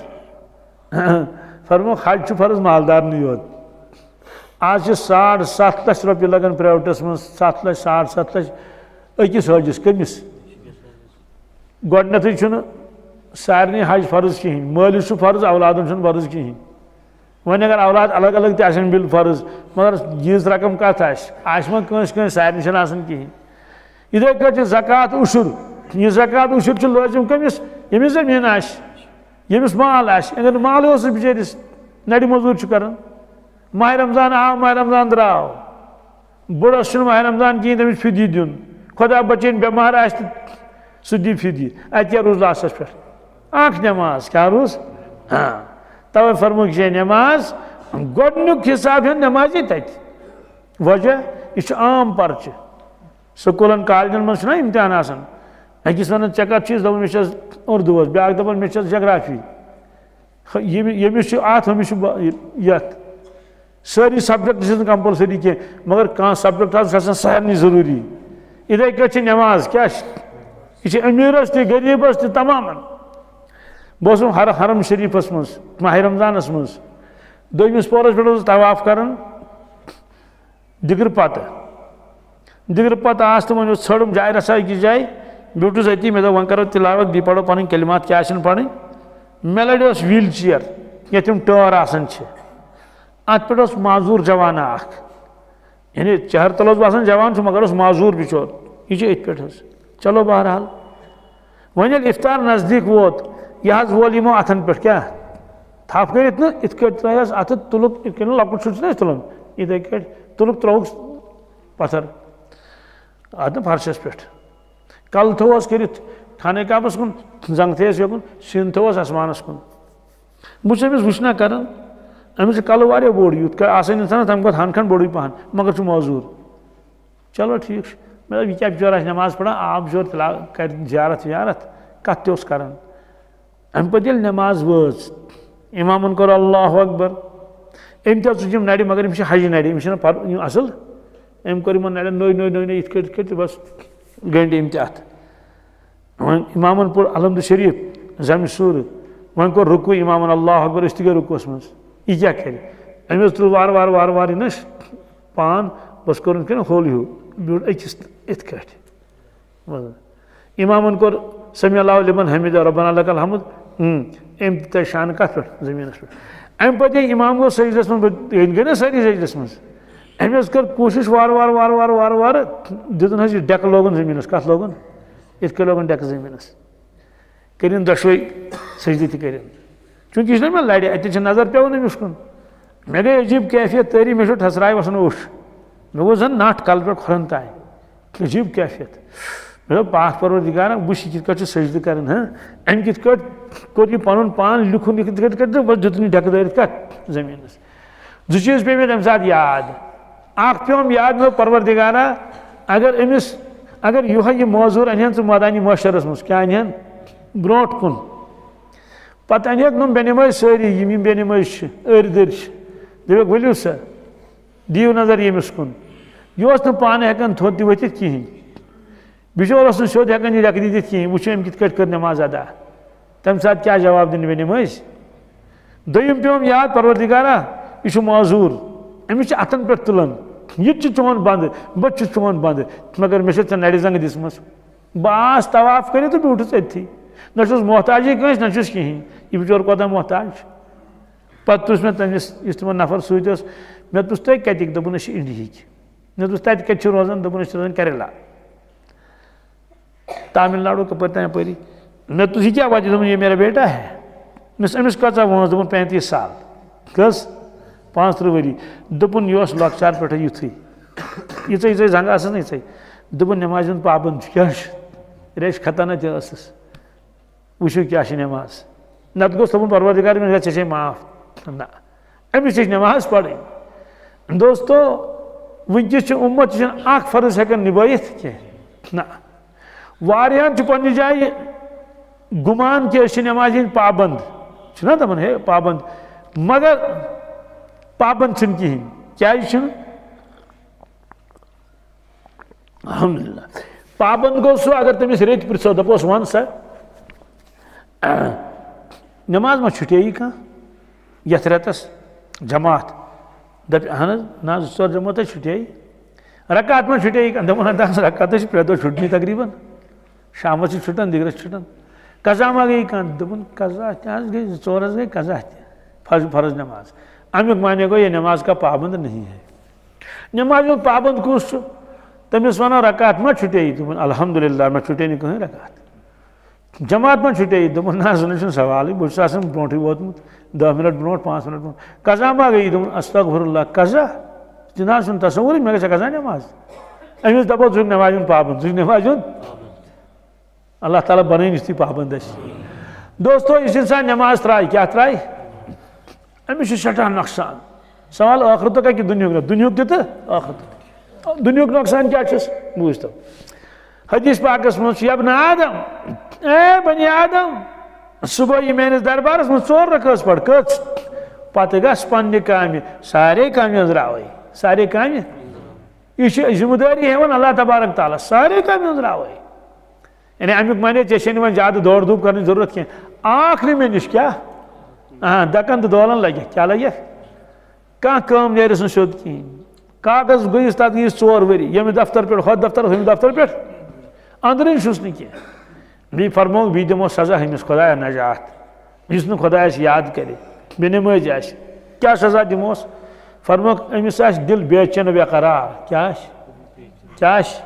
فرموکھ حج چھُ فرض مالدارنٕے یوت آز چھِ 7.5 لَچھ رۄپیہِ لگان پرٛیوٹَس منٛز 7 لَچھ 7.5 لَچھ أکِس حٲجِس کٔمِس گۄڈٕنٮ۪تھٕے چھُنہٕ سارنٕے حج فرض کِہیٖنۍ مٲلِس چھُ فرض اولادَن چھُنہٕ فرض کِہیٖنۍ وۄنۍ اگر اولاد الگ الگ تہِ آسن بِل فرض مگر ییٖژ رقم کَتھ آسہِ وۄنۍ کٲنٛسہِ کٲنٛسہِ سارنٕے چھَنہٕ آسان کِہیٖنۍ یِتھَے کٲٹھۍ چھِ زکات اُشُر یہِ زکات اُشُر چھُ لٲزِم کٔمِس ییٚمِس زٔمیٖن آسہِ ییٚمِس مال آسہِ اگر نہٕ مالٕے اوسُس بِچٲرِس نَرِ موٚزوٗرۍ چھُ کران ماہِ رمضان آو ماہِ رمضان درٛاو بٕڈَس چھُنہٕ ماہِ رمضان کِہیٖنۍ تٔمِس فِدی دیُن خۄدا بَچٲیِن بٮ۪مار آسہِ تہٕ سُہ دی فِدی اَتہِ کیٛاہ روٗز لاسٹَس پٮ۪ٹھ اَکھ نٮ۪ماز کیٛاہ روٗز ہاں تَوَے فرموکھ یہِ چھے نٮ۪ماز گۄڈٕنیُک حِساب ہیوٚن نٮ۪مازے تَتہِ وجہ یہِ چھُ عام پرچہِ سکوٗلَن کالجَن منٛز چھُنہ اِمتحان آسان أکِس وَنان ژےٚ کَتھ چھُس دَپان مےٚ چھَس اُردوٗوَس بیٛاکھ دَپان مےٚ چھَس جَگرافی ییٚمِس چھُ اَتھ ہُمِس چھُ یَتھ سٲری سَبجَکٹ چھِنہٕ کَمپَلسٔری کینٛہہ مگر کانٛہہ سَبجَکٹ حظ چھُ آسان سارنٕے ضٔروٗری یِتھَے کٲٹھۍ چھِ نٮ۪ماز کیٛاہ چھِ یہِ چھِ أمیٖرَس تہِ غریٖبَس تہِ تمامَن بہٕ اوسُم حرم شریٖفَس منٛز ماہِ رمضانَس منٛز دوٚیمِس پورَس پٮ۪ٹھ اوسُس طواف کَران دِگرٕ پَتہٕ آس تہٕ وۄنۍ اوس ژھٲڑٕم جاے رَژھا أکِس جایہِ بیوٹو زیتی میں دا وانکارو تلاوت دی پڑھو پانین کلمات کیا آسن پڑھیں میلڈی اس ویل چیر یہ تم ٹور آسن چھے آت پیٹ اس معذور جوان آکھ یعنی چہر تلوز باسن جوان چھو مگر اس معذور بچور یہ چھے ایت پیٹ اس چلو بہرحال ونیل افطار نزدیک ووت یہ آز والیمو آتھن پیٹ کیا تھاپ کر اتنا اتکتا ہے آتھ تلوب اتکتا ہے لکٹ چھوٹ نہیں تلوب اتکتا ہے تلوب تروکس پتھر آدھنا فارشیس پیٹ کل تھو اس کرت کھانے کعب اس کن زنگ تیز یکن سین تھو اس اسمان اس کن مجھ سے بھی سوچنا کرن امی سے کل واری بوڑی ہوت آسان انسان تم کو ہنکھن بوڑی پہن مگر چو معذور چلو ٹھیک میں یہ کیا بجور آج نماز پڑھا آپ جور زیارت زیارت کتے اس کرن امی پتیل نماز وز امامن کر اللہ اکبر امتیاز سجیم ناڑی مگر امشی حجی ناڑی امشی نا اصل ام کر امن ناڑی نوی نوی نوی اتکت بس گینڈ امتیات امامن پور علمد شریف زمین سور وہاں کو رکو امامن اللہ اکبر اس تکے رکو اس منس یہ کیا کہہ رہے امیز تو وار وار وار واری نش پان بس کرن کے نا خولی ہو بیوٹ ایچس اتکاٹ امامن کو سمی اللہ لمن حمید ربنا لکا الحمد امتیتا شان کا پر زمین اس پر ام پتہ امام کو سجدس من گئے نا ساری سجدس منس امیز کر کوشش وار وار وار وار وار وار دیتن حضی ڈیک لوگن زمین اس کات لوگن اتکے لوگن ڈیک زمین اس کرین دشوئی سجدی تھی کرین چونکہ اس نے میں لڑی اتنی چھے نظر پیو نہیں مشکن میں گئے عجیب کیفیت تیری میں شو ٹھسرائی وسن اوش میں وہ زن ناٹ کال پر خورنتا ہے عجیب کیفیت میں پاک پر دکھانا بشی کت کچھ سجدی کرن ہیں ان کت کت کوئی پانون پان لکھن کت کت کت بس جتنی ڈیک دائر کت زمین اس دو چیز پہ میں امزاد یاد آنکھ پیوم یاد میں پروردگارہ اگر یہ موضوع انہیں سے مادانی معاشرس مجھ کیا انہیں بروٹ کن پتہ انہیں نم بینیمائی ساری یمیم بینیمائی اردرش دیوک ولیو سا دیو نظر یہ مسکن یہ اس نے پانے ہکن تھوڑ دیویتیت کی ہیں بشور اس نے شود ہکن یہ رکھ دیتیت کی ہیں مجھے امکت کٹ کر نماز آدھا تم ساتھ کیا جواب دن بینیمائی دویم پیوم یاد پروردگارہ یہ موضوع امی چھے اتن پر تلن یہ چھے چون باندھے بچ چھے چون باندھے مگر میں چھے نڑی زنگ دیس مس باس تواف کرے تو بیوٹو سے تھی نہ چھوز محتاجی کنس نہ چھوز کہیں یہ بچور کو دا محتاج پت تو اس میں تمہیں نفر سوئی تیس میں تو اس تے کہتی کہ دبون اشی انڈی ہی کی میں تو اس تے کہتی روزن دبون اشی روزن کریلا تامل ناڑو کا پتہ ہے پہلی میں تو اسی کیا واجی دبون یہ میرا بیٹا ہے امس کچھا وہاں دبون 35 سال کس 5 وری دبن یوس لکچار پیٹھا یتھی یہ زنگ آسس نا دبن نماز پابند کیا ریش خطانہ تہ ٲسٕس وٕچھِو کیا نماز نتہٕ گوٚژھ دپُن پروردگار مےٚ ژےٚ چھے معاف نہ أمِس چھِ نماز پڑھٕنۍ دوستو وٕنکیٚس چھِ اُمت چھِنہٕ اکھ فرض ہٮ۪کان نِبٲیِتھ کینٛہہ نہ واریاہن چھُ پننہِ جایہِ گُمان کہِ أسۍ چھِ نمازِ ہِنٛدۍ پابند چھِنا دپان ہے پابند مگر پابند چھن کیہن کیا چھن الحمدللہ پابند گو سو اگر تم اس ریت پر سو دپوس وان سا نماز میں چھٹے ہی کھا یت ریتس جماعت دپ اہنز ناز سور جماعت ہے چھٹے ہی رکعت میں چھٹے ہی کھا دمونا داس رکعت ہے پریدو چھٹنی تقریباً شامت سے چھٹن دیگرس چھٹن قضا ما گئی کھا دپن قضا چاہز گئی سورز گئی قضا فرض نماز امیک معنی کو یہ نماز کا پابند نہیں ہے نماز میں پابند کس تم اس وانا رکعت میں چھٹے ہی دبن الحمدللہ میں چھٹے نہیں کہیں رکعت جماعت میں چھٹے ہی دبن نا سنشن سوال ہی بچ ساسن برونٹ ہی بہت مت 10 منٹ برونٹ 5 منٹ برونٹ قضا ما گئی دبن استغفراللہ قضا جناز سن تصور ہی میں کہا قضا نماز امیز دبو زن نماز میں پابند زن نماز اللہ تعالیٰ بنائی نشتی پابند ہے دوستو اس انسان نماز ترائی کیا ترائی امیشی شٹان نقصان سوال آخرت کا کہ دنیا کا دنیا دیتا آخرت دنیا کا نقصان کیا چھس بوجھتا حدیث پاک اس منس یا ابن آدم اے بنی آدم صبح یہ میں نے دربار اس منس 4 رکعت پڑھ کر پاتے گا سپننے کامی سارے کامی اندرہ ہوئی سارے کامی یہ ذمہ داری ہے ون اللہ تبارک تعالیٰ سارے کامی اندرہ ہوئی یعنی امیق مانے چیشنی ون زیادہ دور دوب کرنے ضرورت کیا آخری میں نش کیا دکن تو دولن لگے کیا لگے کان کام نیرسن شد کین کاغذ گئیس تات گئیس 4 وری یمی دفتر پیٹ خود دفتر ہمی دفتر پیٹ Andırın şusunu ki. Bir parmağım videomu saza hemiz Koda'ya necaat. Yüzünü Koda'ya yad kere. Benim öcez. Kya saza demos? Parmağım hemiz aş dil beçen ve karar. Kya aş? Kya aş?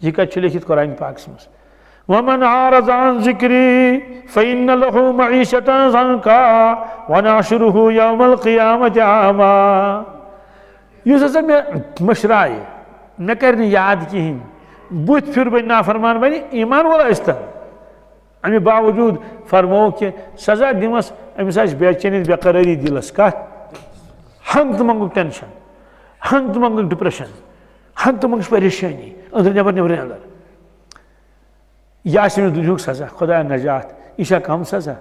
Yıkat çilekit Kur'an-ı Pak'sımız. وَمَنْ عَارَضَ عَنْ ذِكْرِي فَإِنَّ لَهُ مَعِيشَةً زَنْكَا وَنَعْشُرُهُ يَوْمَ الْقِيَامَةِ عَامًا Yüzüse mi müşrayı, ne karını yad kihin, büt pür beni nafırman beni iman ola istan. Ama bavücud farmao ki, saza dimas, misaj beyçeniz bekarari dilas kat, hant manguk tension, hant manguk depression, hant manguk perişani, andır neber alır. Yaşımız düzgün saza, Koda'ya necaat, işe kam saza.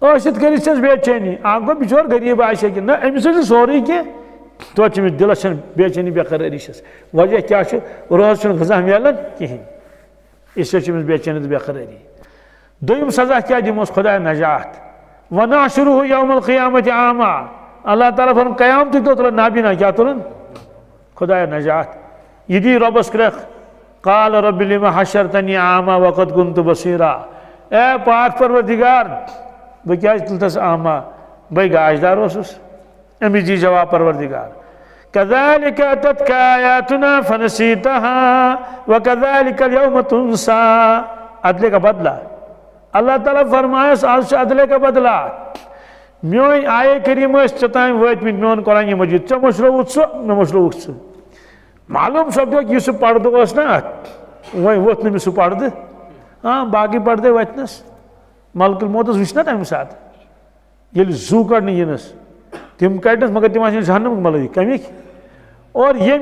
Aşit karışacağız beyçeni, ağabey bir çor gariye bağışa ki, ne misajı soruyu ki, تو چیمی دلشن بیچنی بیقراری شد. وجه کیا شد؟ روزشون غذا میالن کیه؟ ایشون چیمی بیچنی دو بیقراری. دویم سزا کیا دیموس خدا نجات. و ناشروه یوم القیامت عاما. الله تعالی فرم قیامت تو تلا نابینا کیا تلن؟ خدا نجات. یدی ربس کرخ. قال رب لما حشرتنی عاما وقد كنت بصیرا. ای پاک پروردگار. و کیا تلتس عاما؟ بی گاجدار وسوس. امیجی جواب پروردگار کذالک اتتک آیاتنا فنسیتها وکذالک اليوم تنسا عدلے کا بدلہ اللہ تعالیٰ فرمائے اس عدلے کا بدلہ میون آئے کریم اس چتائیں ویت میون قرآن مجید چا مشروعت سو نمشروعت سو معلوم سب جو یہ سو پڑھ دو اس نا وہی وطن میں سو پڑھ دے باقی پڑھ دے ویتنس ملک الموت اس وشنہ تاہم ساتھ یہ زو کرنے یہ نس تم کٹنس مگر تم آشان جہنم ملوی کمیک اور یہ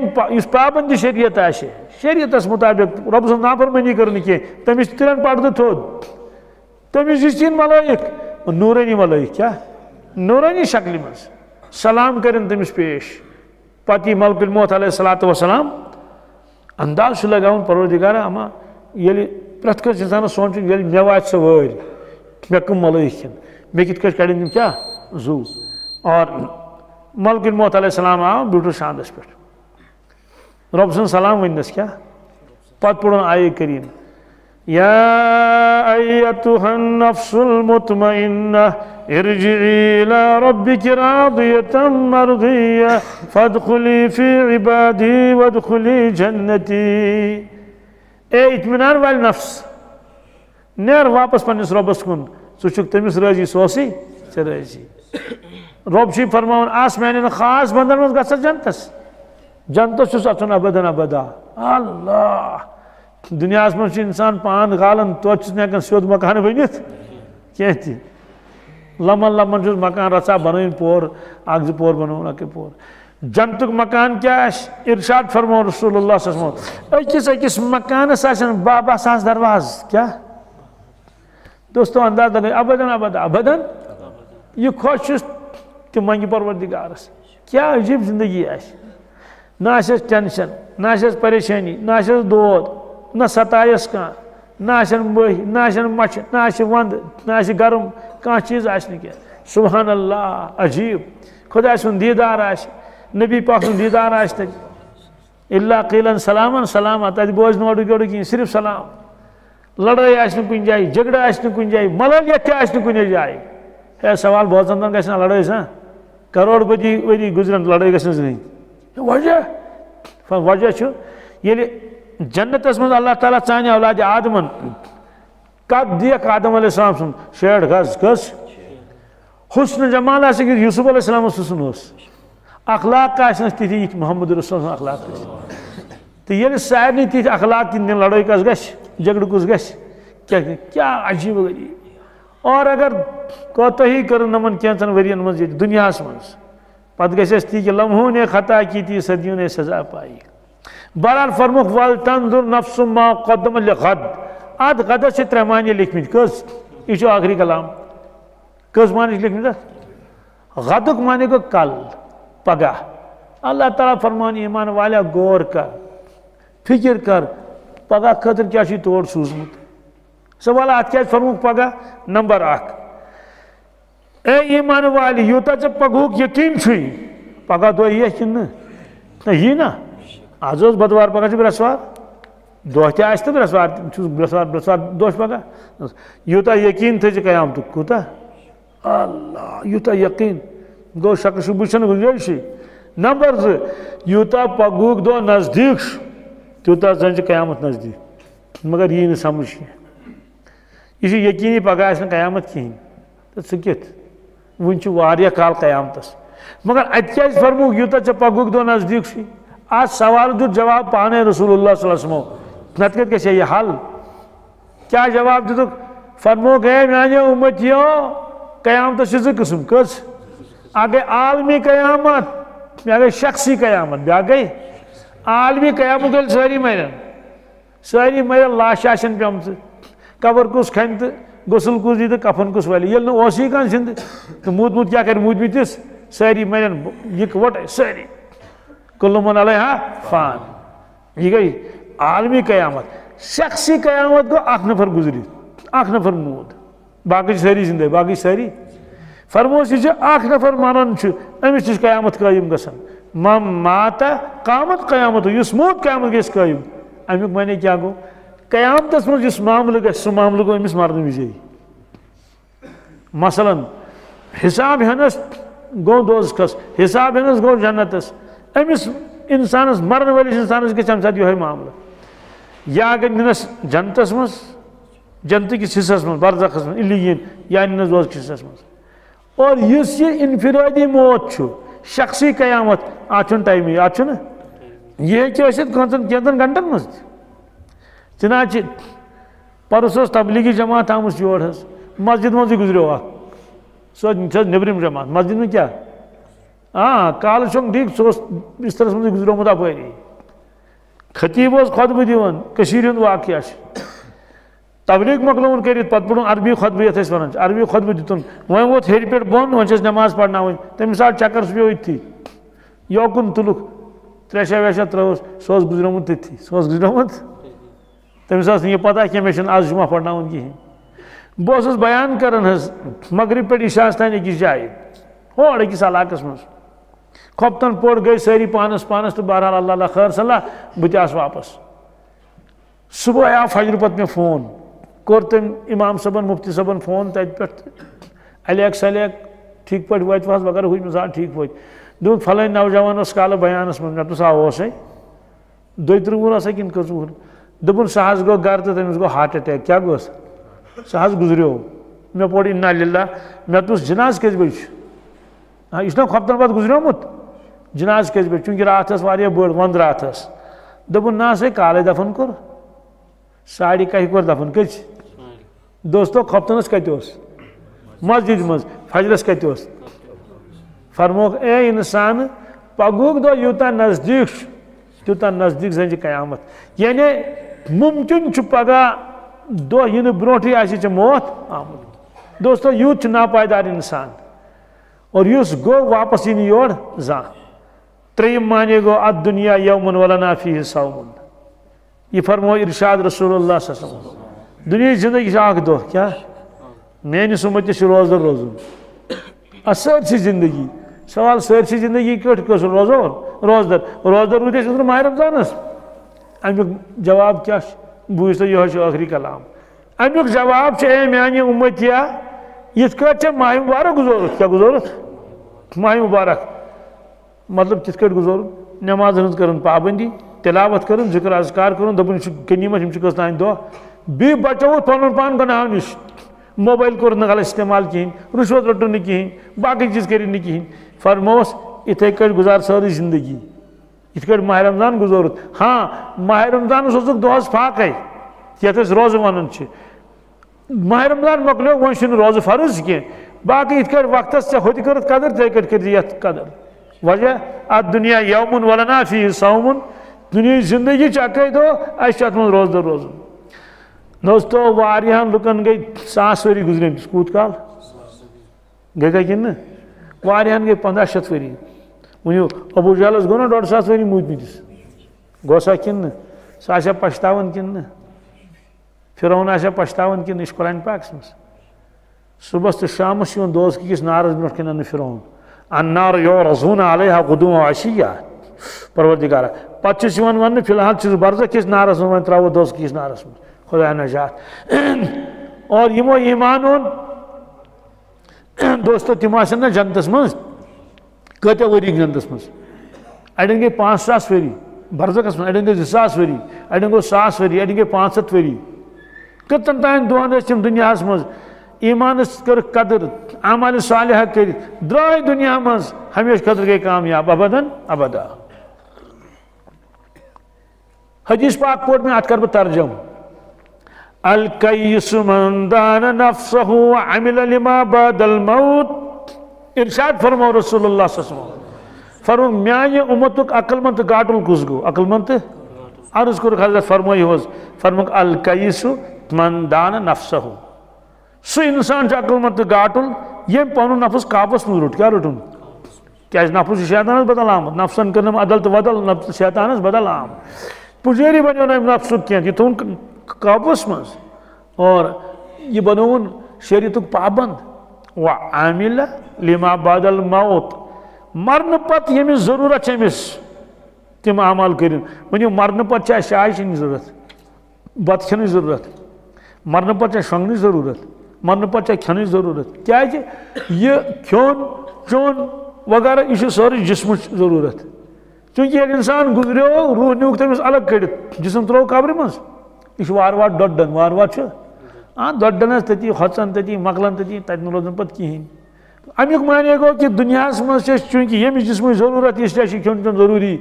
پابندی شریعت آشے شریعت اس مطابق رب سن نافرمانی کرنے کے تم اس ترین پڑھتے تھوڑ تم اس چین ملویک نورانی ملویک کیا نورانی شکل مز سلام کرن تم اس پیش پاتی ملک الموت علیہ السلام انداز شو لگاون پروردگارا اما یلی پرت کس انسان سونچن یلی میوات سواری میکم ملویکن میکت کس کڑن کیا زو اور ملک الموت علیہ السلام آؤں بیٹو شاندس پر رب سن سلام ویندس کیا پت پڑھن آئے کریم یا ایتها النفس المطمئنہ ارجعی الى ربک راضیتا مرضیہ فادخلی فی عبادی وادخلی جنتی اے اطمینان والی نفس نیر واپس پنس ربس کن سوچک تمیس رجی سوسی چرجی رب شی فرماؤن آسمینین خاص بندر مز گسر جنتس جنتس چس اچن ابدن ابدا اللہ دنیا آسمان شی انسان پان غالن تو چس نیکن سیود مکان بینیت کہتی لمن لمن چس مکان رسا بنوین پور آگز پور بنوین اکی پور جنتک مکان کیا ہے ارشاد فرماؤن رسول اللہ صلی اللہ علیہ وسلم اکس مکان ساشن بابا ساس درواز کیا دوستو انداز دلگئی ابدن ابدا ابدن یہ خوش چس کہ منگی پروردگارس کیا عجیب زندگی آش نہ آسیس ٹینشن نہ آسیس پریشانی نہ آسیس دود نہ ستایس کان نہ آسین مہی نہ آسین مچھ نہ آسین وند نہ آسین گرم کان چیز آسنی کیا سبحان اللہ عجیب خدا سن دیدار آش نبی پاک سن دیدار آش تک اللہ قیلن سلامن سلامت آتی بوجھ نوڑو گوڑو کی صرف سلام لڑائی آسنی کن جائی جھگڑا آسنی کن جائی مللیت آسنی کن جائی ہے سوال بہت زندان گیسنا لڑائی ساں کروڑ پتی ویدی گزرن لڑائی گسنز نہیں وجہ چھو یعنی جنت اسمز اللہ تعالیٰ چانی اولاد آدمن قد دیکھ آدم علیہ السلام سن شیڑ گز گز حسن جمالہ سے کہ یوسف علیہ السلام حسن حس اخلاق کا حسن تیتی ایک محمد رسول حسن اخلاق کا تو یعنی صاحب نہیں تیتی اخلاق کی لڑائی گز گش جگڑ گز گش کیا عجیب گری اور اگر کوتہی کرن نمن کینچن ورین منز دنیا منز پت گیسیس تھی کہ لمحوں نے خطا کی تھی صدیوں نے سزا پائی برحال فرموخ والتنظر نفس ما قدم لغد آدھ غدہ سے ترہمانی لکھ مجھ کس ایچو آخری کلام کس مانی لکھ مجھ غدک مانی کو کل پگا اللہ تعالیٰ فرمانی ایمان والا گور کر فکر کر پگا خطر کیا شی توڑ سوزمت سوالات کیا فرموخ پگا نمبر آکھ اے ایمان والی یوتا چا پگوک یقین چھوئی پگا دو یہ کن یہ نا آزوز بدوار پگا چکر اسوار دوست آیست برسوار چیز برسوار دوست بگه یوتا یقین تیج کیام تو کوتا اللہ یوتا یقین دو شکش بچن گریشی نمبرز یوتا پاگوک دو نزدیک یوتا زنج قیامت نزدیک مگر یہ نہیں سمجھ یہ یقینی پگہ آسن قیامت کہین تو سکت ونچ واریہ کال قیامتس مگر اتیا فرمو یوتا چ پاگوک دو نزدیک سی آج سوال دو جواب پانے رسول اللہ صلی اللہ علیہ وسلم نتکت کیسے یہ حل کیا جواب دیتو فرمو گئے میانے امتیوں قیامت شزر قسم کس آگے عالمی قیامت آگے شخصی قیامت بھی آگئی عالمی قیامت گل ساری میرن لاشاشن پیامت قبر کس کھنت غسل کس دیتا کفن کس والی یلن اوسی کن سند تو موت موت کیا کر موت بیتس ساری میرن یک وٹ ہے ساری کل من علیہا فان یہ گئی عالمی قیامت شخصی قیامت کو آخ نفر گزری آخ نفر موت باقی ساری زندہ باقی ساری فرموسی جو آخ نفر مانن چھو امیس چیز قیامت قائم گسن مم ماتا قامت قیامت ہو یس موت قیامت گیس قائم امیق معنی کیا گو قیامت اس مجھ اس معاملہ گا اس معاملہ گو امیس ماردمی جائی مثلا حساب ہنس گو دوز کس حساب ہنس گو جنت اس امیس انسانس مرن والی انسانس کے چمسات یہ ہے معاملہ یا اگر ننس جنت اس مجھ جنتی کی سیسس مند برزخ اس مند اللیین یعنی نزوز کی سیسس مند اور یہ انفرادی موت چھو شخصی قیامت آچھون ٹائمی آچھون یہ کیا اسید کانسن کیندن گھنٹن مزد چنانچہ پرسوس تبلیغی جماعت ہم اس جوڑ ہے مسجد مزدی گزرے ہوا سو نبریم جماعت مسجد میں کیا ہاں کال شنگ ڈیک سو اس طرح مزدی گزرے ہوا مدا پوئی نہیں خطیب اس خود بدیون کشیرین واقعہ چھو تبلیغ مقلون کریت پت پڑھن عربی خطبہ یہ تھیس وننچ عربی خطبہ دیتن وہیں وہ تھیری پیٹ بون وہیں چیز نماز پڑھنا ہوئی تم سال چکر سپی ہوئی تھی یوکن تلک تریشہ ویشہ ترہوس سوز گزرمت تھی سوز گزرمت تم سال سے یہ پتا کہ ہمیشن آز جمعہ پڑھنا ہوں گی ہیں بہت اس بیان کرن ہے مغرب پیٹ اشانستان ایک جائے ہوڑ ایک سال آکس مز خوبتن پوڑ گئی سیری پانس پانس تو بہرحال اللہ اللہ خیر صلی اللہ بتیاس واپس صبح آیا فجر پت میں فون کورتن امام صبن مفتی صبن فون تیت پر علیق سلیق ٹھیک پر ہوئی تفاظ وغیرہ ہوئی مزار ٹھیک ہوئی دون فلن نوجوان اس کالا بیان اس منگا تو سا ہو سای دوی ترگون آسا کن کزور دبن ساہز گو گارتا تم اس کو ہارٹ اٹیک کیا گو اس ساہز گزرے ہو میں پوڑی انہا للہ میں تو اس جناز کیس بیش اس نے خوابتن بات گزرے ہو مت جناز کیس بیش چونکہ رات اس واریہ بوڑ وند رات اس دبن نا سے کالے دفن کر ساڑی کئی کور دفن کچھ دوستو خوبتنس کہتے ہو مسجد مز فجرس کہتے ہو فرموک اے انسان پاگوک دو یوتا نزدیک زنج قیامت یعنی ممکن چھ پگا دو ین بروٹی آسی چھ موت آمد دوستو یوت چھ ناپائیدار انسان اور یوس گو واپس ین یور زان تریم مانے گو الدنیا یومن ولنا فیہ صومن یہ فرمو ارشاد رسول اللہ صلی اللہ علیہ وسلم دنیا زندگی سے آنکھ دو کیا مینی سمجھتے سے روز در روزوں اثر سی زندگی سوال سر سی زندگی کیوٹ کس روز در روزے سے ماہ رمضان اس امیق جواب کیا بوجھتا یہ ہے آخری کلام امیق جواب چھے میانی امتیا یہ کٹ چھے ماہ مبارک گزورت کیا گزورت ماہ مبارک مطلب کت کٹ گزورت نماز ہنز کرن پابندی تلاوت کرن ذکر اذکار کرن دبن کنیمت ہم چکس تائن دو بی بچو پانون پان گناہ نش موبائل کرن غلط استعمال کیین رشوت رٹو نکیین باقی چیز کرن نکیین فرموس اتھے کٹ گزار ساری زندگی اتھے کٹ ماہ رمضان گزارت ہاں ماہ رمضان سوزک دوز فاق ہے تیتس روز وانن چھے ماہ رمضان مکلو ونشن روز فرض کیین باقی اتھے کٹ وقت سے خود کرت قدر تیتھ کٹ کردیت قدر وجہ الدنیا یومن ولنا فیہ صومن دنیا زندگی چاکے دو ایشت من روز در روز دوستو واریان لکن گئی سانسوری گزریں سکوت کال گئی گئی کن نا واریان گئی 15 شتوری انہوں ابو جہل اس گونا 2.5 سانسوری موت بیدیس گوسا کن نا ساشا پشتاون کن نا فرعون آشا پشتاون کن اس قرآن پاکس میں صبح تو شام سیون دوست کی کس نارز میں اٹھکن ان فرعون النار یورزون علیہا غدو و عشیہ پروردگارہ پتہ چھس یوان وننہٕ فی الحال چھس برزخ کِس نارس منٛز وۄنۍ ترٛاوو دوزخ کِس نارس منٛز خدا نجات اور یمو ایمان اون دوستو تم آسن نا جنتس منٛز کۭتیاہ ؤری جنتس منٛز اڑٮ۪ن گٔے 5000 ؤری برزخس منٛز اڑٮ۪ن گٔے 2000 ؤری اڑٮ۪ن گوٚو 1000 ؤری اڑٮ۪ن گٔے 500 ؤری کٔژن تانۍ دۄہن ٲسۍ تِم دُنیاہس منٛز ایمانس کٔرٕکھ قدر اعمال صالحہ کٔرِتھ درٛاے دُنیا منٛز ہمیشہٕ خٲطرٕ گٔے کامیاب ابداً ابدا حدیث پاک پوٚر مےٚ اتھ کَرٕ بہٕ ترجم الکیس من دان نفسہ وعمل لما بعد الموت ارشاد فرمو رسول اللہ صلی اللہ علیہ وسلم فرمو میانہِ اُمتُک عقل منٛد تہٕ گاٹُل کُس گوٚو عقل منٛد تہٕ عرض کوٚرُکھ حضرت فرمٲے حظ فرموُکھ الکیس من دان نفسہ سُہ اِنسان چھُ عقل منٛد تہٕ گاٹُل ییٚمۍ پنُن نفس قابوٗوس منٛز روٚٹ کیٛاہ روٚٹُن کیٛازِ نفس چھُ شیطانس بدل آمُت نفسن کٔرنم عدل تہٕ ودل نفس شیطانس بدل آمُت پُجٲری بنیو نہٕ أمۍ نفسُک کینٛہہ یہِ تھوٚوُن قابوٗوس منٛز اور یہِ بنووُن شریعتُک پابنٛد وعمل لما بعد الموت مرنہٕ پتہٕ ییٚمِس ضروٗرت چھِ أمِس تِم اعمال کٔرِنۍ ؤنِو مرنہٕ پتہٕ چھِ اَسہِ چاے چیٚنٕچ ضروٗرت بَتہٕ کھٮ۪نٕچ ضروٗرت مرنہٕ پتہٕ چھےٚ شۄنٛگنٕچ ضروٗرت مرنہٕ پتہٕ چھےٚ کھٮ۪نٕچ ضروٗرت کیٛازِ یہِ کھیوٚن چیوٚن وغیرہ یہِ چھُ سٲرٕے جِسمٕچ ضروٗرت چوٗنٛکہِ ییٚلہِ اِنسان گُزریو روح نیوٗکھ تٔمِس الگ کٔڑِتھ جِسم ترٛوو قبرِ منٛز یہِ چھُ وارٕ وارٕ ڈۄڈَن وارٕ وارٕ چھُ ڈۄڈَن حظ تٔتی ہۄژان تٔتی مۄکلان تٔتی تَتہِ نہٕ روزان پَتہٕ کِہیٖنۍ اَمیُک معنے گوٚو کہِ دُنیاہَس منٛز چھِ أسۍ چوٗنٛکہِ ییٚمِچ جِسمٕچ ضروٗرت اِسلیے چھُ کھیوٚن چیوٚن ضروٗری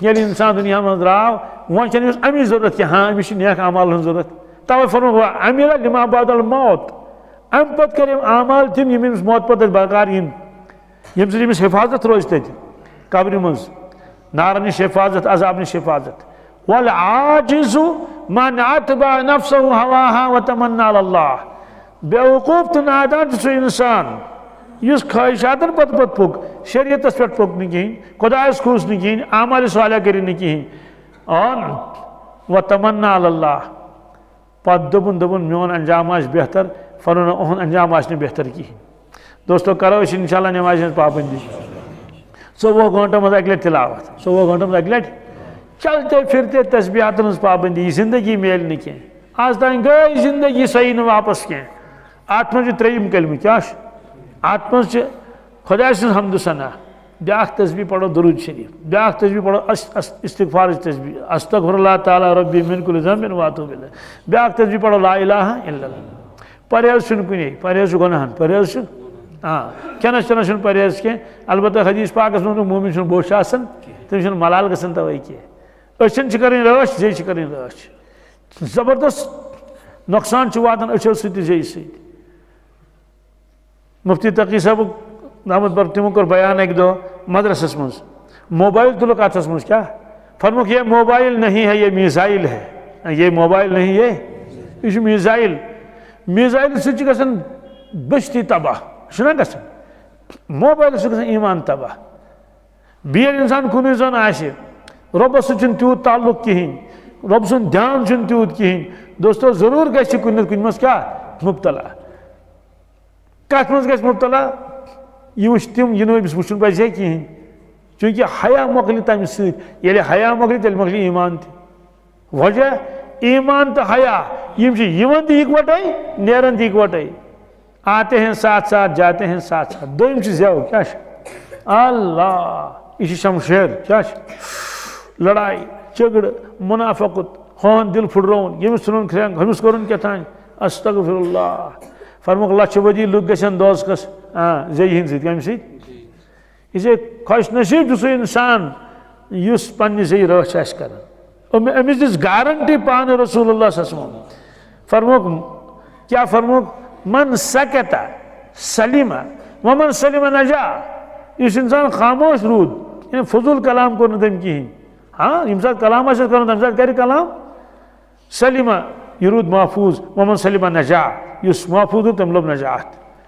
ییٚلہِ اِنسان دُنیاہَس منٛز درٛاو وۄنۍ چھَنہٕ أمِس اَمِچ ضروٗرت کینٛہہ ہاں أمِس چھِ نیک اعمالَن ہٕنٛز ضروٗرت تَوَے فرمووُکھ وعمل لما بعد الموت اَمہِ پَتہٕ کٔرۍ أمۍ اعمال تِم یِم أمِس موتہٕ پَتہٕ تَتہِ برقرار یِن ییٚمہِ سۭتۍ أمِس حِفاظت روزِ تَتہِ قبرِ منٛز نارٕ نِش حِفاظت عذاب نِش حِفاظت والعاجز من اتبع نفسه هواها وتمنى على الله بیوقوٗف تہٕ نادان چھُ سُہ اِنسان یُس خٲہِشاتن پتہٕ پتہٕ پوٚک شریعتس پٮ۪ٹھ پوٚک نہٕ کِہیٖنۍ خۄدایس کھوٗژ نہٕ کِہیٖنۍ اعمال صالحہ کٔرِنۍ نہٕ کِہیٖنۍ وتمنى على الله پتہٕ دوٚپُن میون انجام آسہِ بہتر فرمووُن اُہُنٛد انجام آسہِ نہٕ بہتر کِہیٖنۍ دوستو کرو أسۍ اِنشاءاللہ نٮ۪مازِ ہٕنٛز پابنٛدی 24 گٲنٛٹن منٛز اَکہِ لٹہِ تِلاوت 24 گٲنٛٹن منٛز اَکہِ لٹہِ چلتے پھرتے تسبیٖحاتن ہٕنٛز پابنٛدی یہِ زندگی میلہِ نہٕ کینٛہہ آز تانۍ گٔے زندگی سۄ یی نہٕ واپس کینٛہہ اَتھ منٛز چھُ ترٛیٚیِم کلمہٕ کیٛاہ چھُ اَتھ منٛز چھِ خۄداے سٕنٛز حمدُ ثنا بیٛاکھ تسبیٖح پَرو دروٗد شریٖف بیٛاکھ تسبیٖح پَرو استغفارٕچ تسبیٖح استغفر اللہ تعالیٰ ربی من کُلہِ ذنبٍ واتوب الیہ بیٛاکھ تسبیٖح پَرو لا الہ الا اللہ پرہیز چھُنہٕ کُنے پرہیز چھُ گۄناہن پرہیز چھُ کھٮ۪نس چٮ۪نس چھُنہٕ پرہیز کینٛہہ البتہ حدیث پاکس منٛز ووٚنُکھ مومِن چھُنہٕ بوٚچھ آسان تٔمِس چھُنہٕ ملال گژھان تَوَے کینٛہہ أچھن چھِ کَرٕنۍ رٲچھ زیٚیہِ چھِ کَرٕنۍ رٲچھ زبردست نۄقصان چھُ واتان أچھو سۭتۍ تہٕ زیٚیہِ سۭتۍ مُفتی تقی صٲبُک رحمت بر تِمو کوٚر بیان اَکہِ دۄہ مدرسس منٛز موبایل تُلُکھ اَتھس منٛز کیٛاہ فرمووُکھ یے موبایل نہیں ہے یے میٖزایِل ہے یے موبایل نہیں یے یہِ چھُ میٖزایِل میٖزایِل سۭتۍ چھِ گژھان بٔستی تباہ چھُنا گژھان موبایلہٕ سۭتۍ گژھان ایٖمان تباہ بیٚیہِ ییٚلہِ اِنسان کُنُے زوٚن آسہِ رۄبَس سۭتۍ چھُنہٕ تیوٗت تعلُق کِہیٖنۍ رۄب سُنٛد دھیان چھُنہٕ تیوٗت کِہیٖنۍ دوستو ضروٗر گژھِ یہِ کُنہِ نَتہٕ کُنہِ منٛز کیٛاہ مُبتلا کَتھ منٛز گژھِ مُبتلا یہِ وٕچھ تِم یہِ نہٕ أمِس وٕچھُن پَزِ ہے کِہیٖنۍ چوٗنٛکہِ حیا مۄکلہِ تَمہِ سۭتۍ ییٚلہِ حیا مۄکلہِ تیٚلہِ مۄکلہِ ایٖمان تہِ وجہ ایٖمان تہٕ حیا یِم چھِ یِوان تہِ یِکوَٹَے نیران تہِ یِکوَٹَے آتے ہیں ساتھ ساتھ جاتے ہیں ساتھ ساتھ دوٚیِم چھُ زٮ۪و کیٛاہ چھُ اللہ یہِ چھِ شمشیر کیٛاہ چھُ لڑایہِ جھگڑٕ مُنافقت ہون دِل پھٕٹرووُن ییٚمِس ژھٕنُن کھرٛٮ۪نٛگ ہُمِس کوٚرُن کیٛاہ تام استغفراللہ فرمووُکھ لَچھِ ؤری لُکھ گژھن دوزخس زیٚیہِ ہِنٛدِ سۭتۍ کَمہِ سۭتۍ یہِ چھِ خۄش نصیٖب چھُ سُہ اِنسان یُس پنٛنہِ زیٚیہِ رٲچھ آسہِ کَران أمِس دِژ گارَنٹی پانہٕ رسول اللہ صلی اللہ علیہ وسلم فرمووُکھ کیٛاہ فرمووُکھ من سکت سلم ومن سلم نجا یُس اِنسان خاموش روٗد یعنی فضوٗل کلام کوٚر نہٕ تٔمۍ کِہیٖنۍ ییٚمہِ ساتہٕ کلام آسٮ۪س کَرُن تَمہِ ساتہٕ کَرِ کلام سلم یہِ روٗد محفوٗظ ومن سلم نجا یُس محفوٗظ روٗد تٔمۍ لوٚب نجات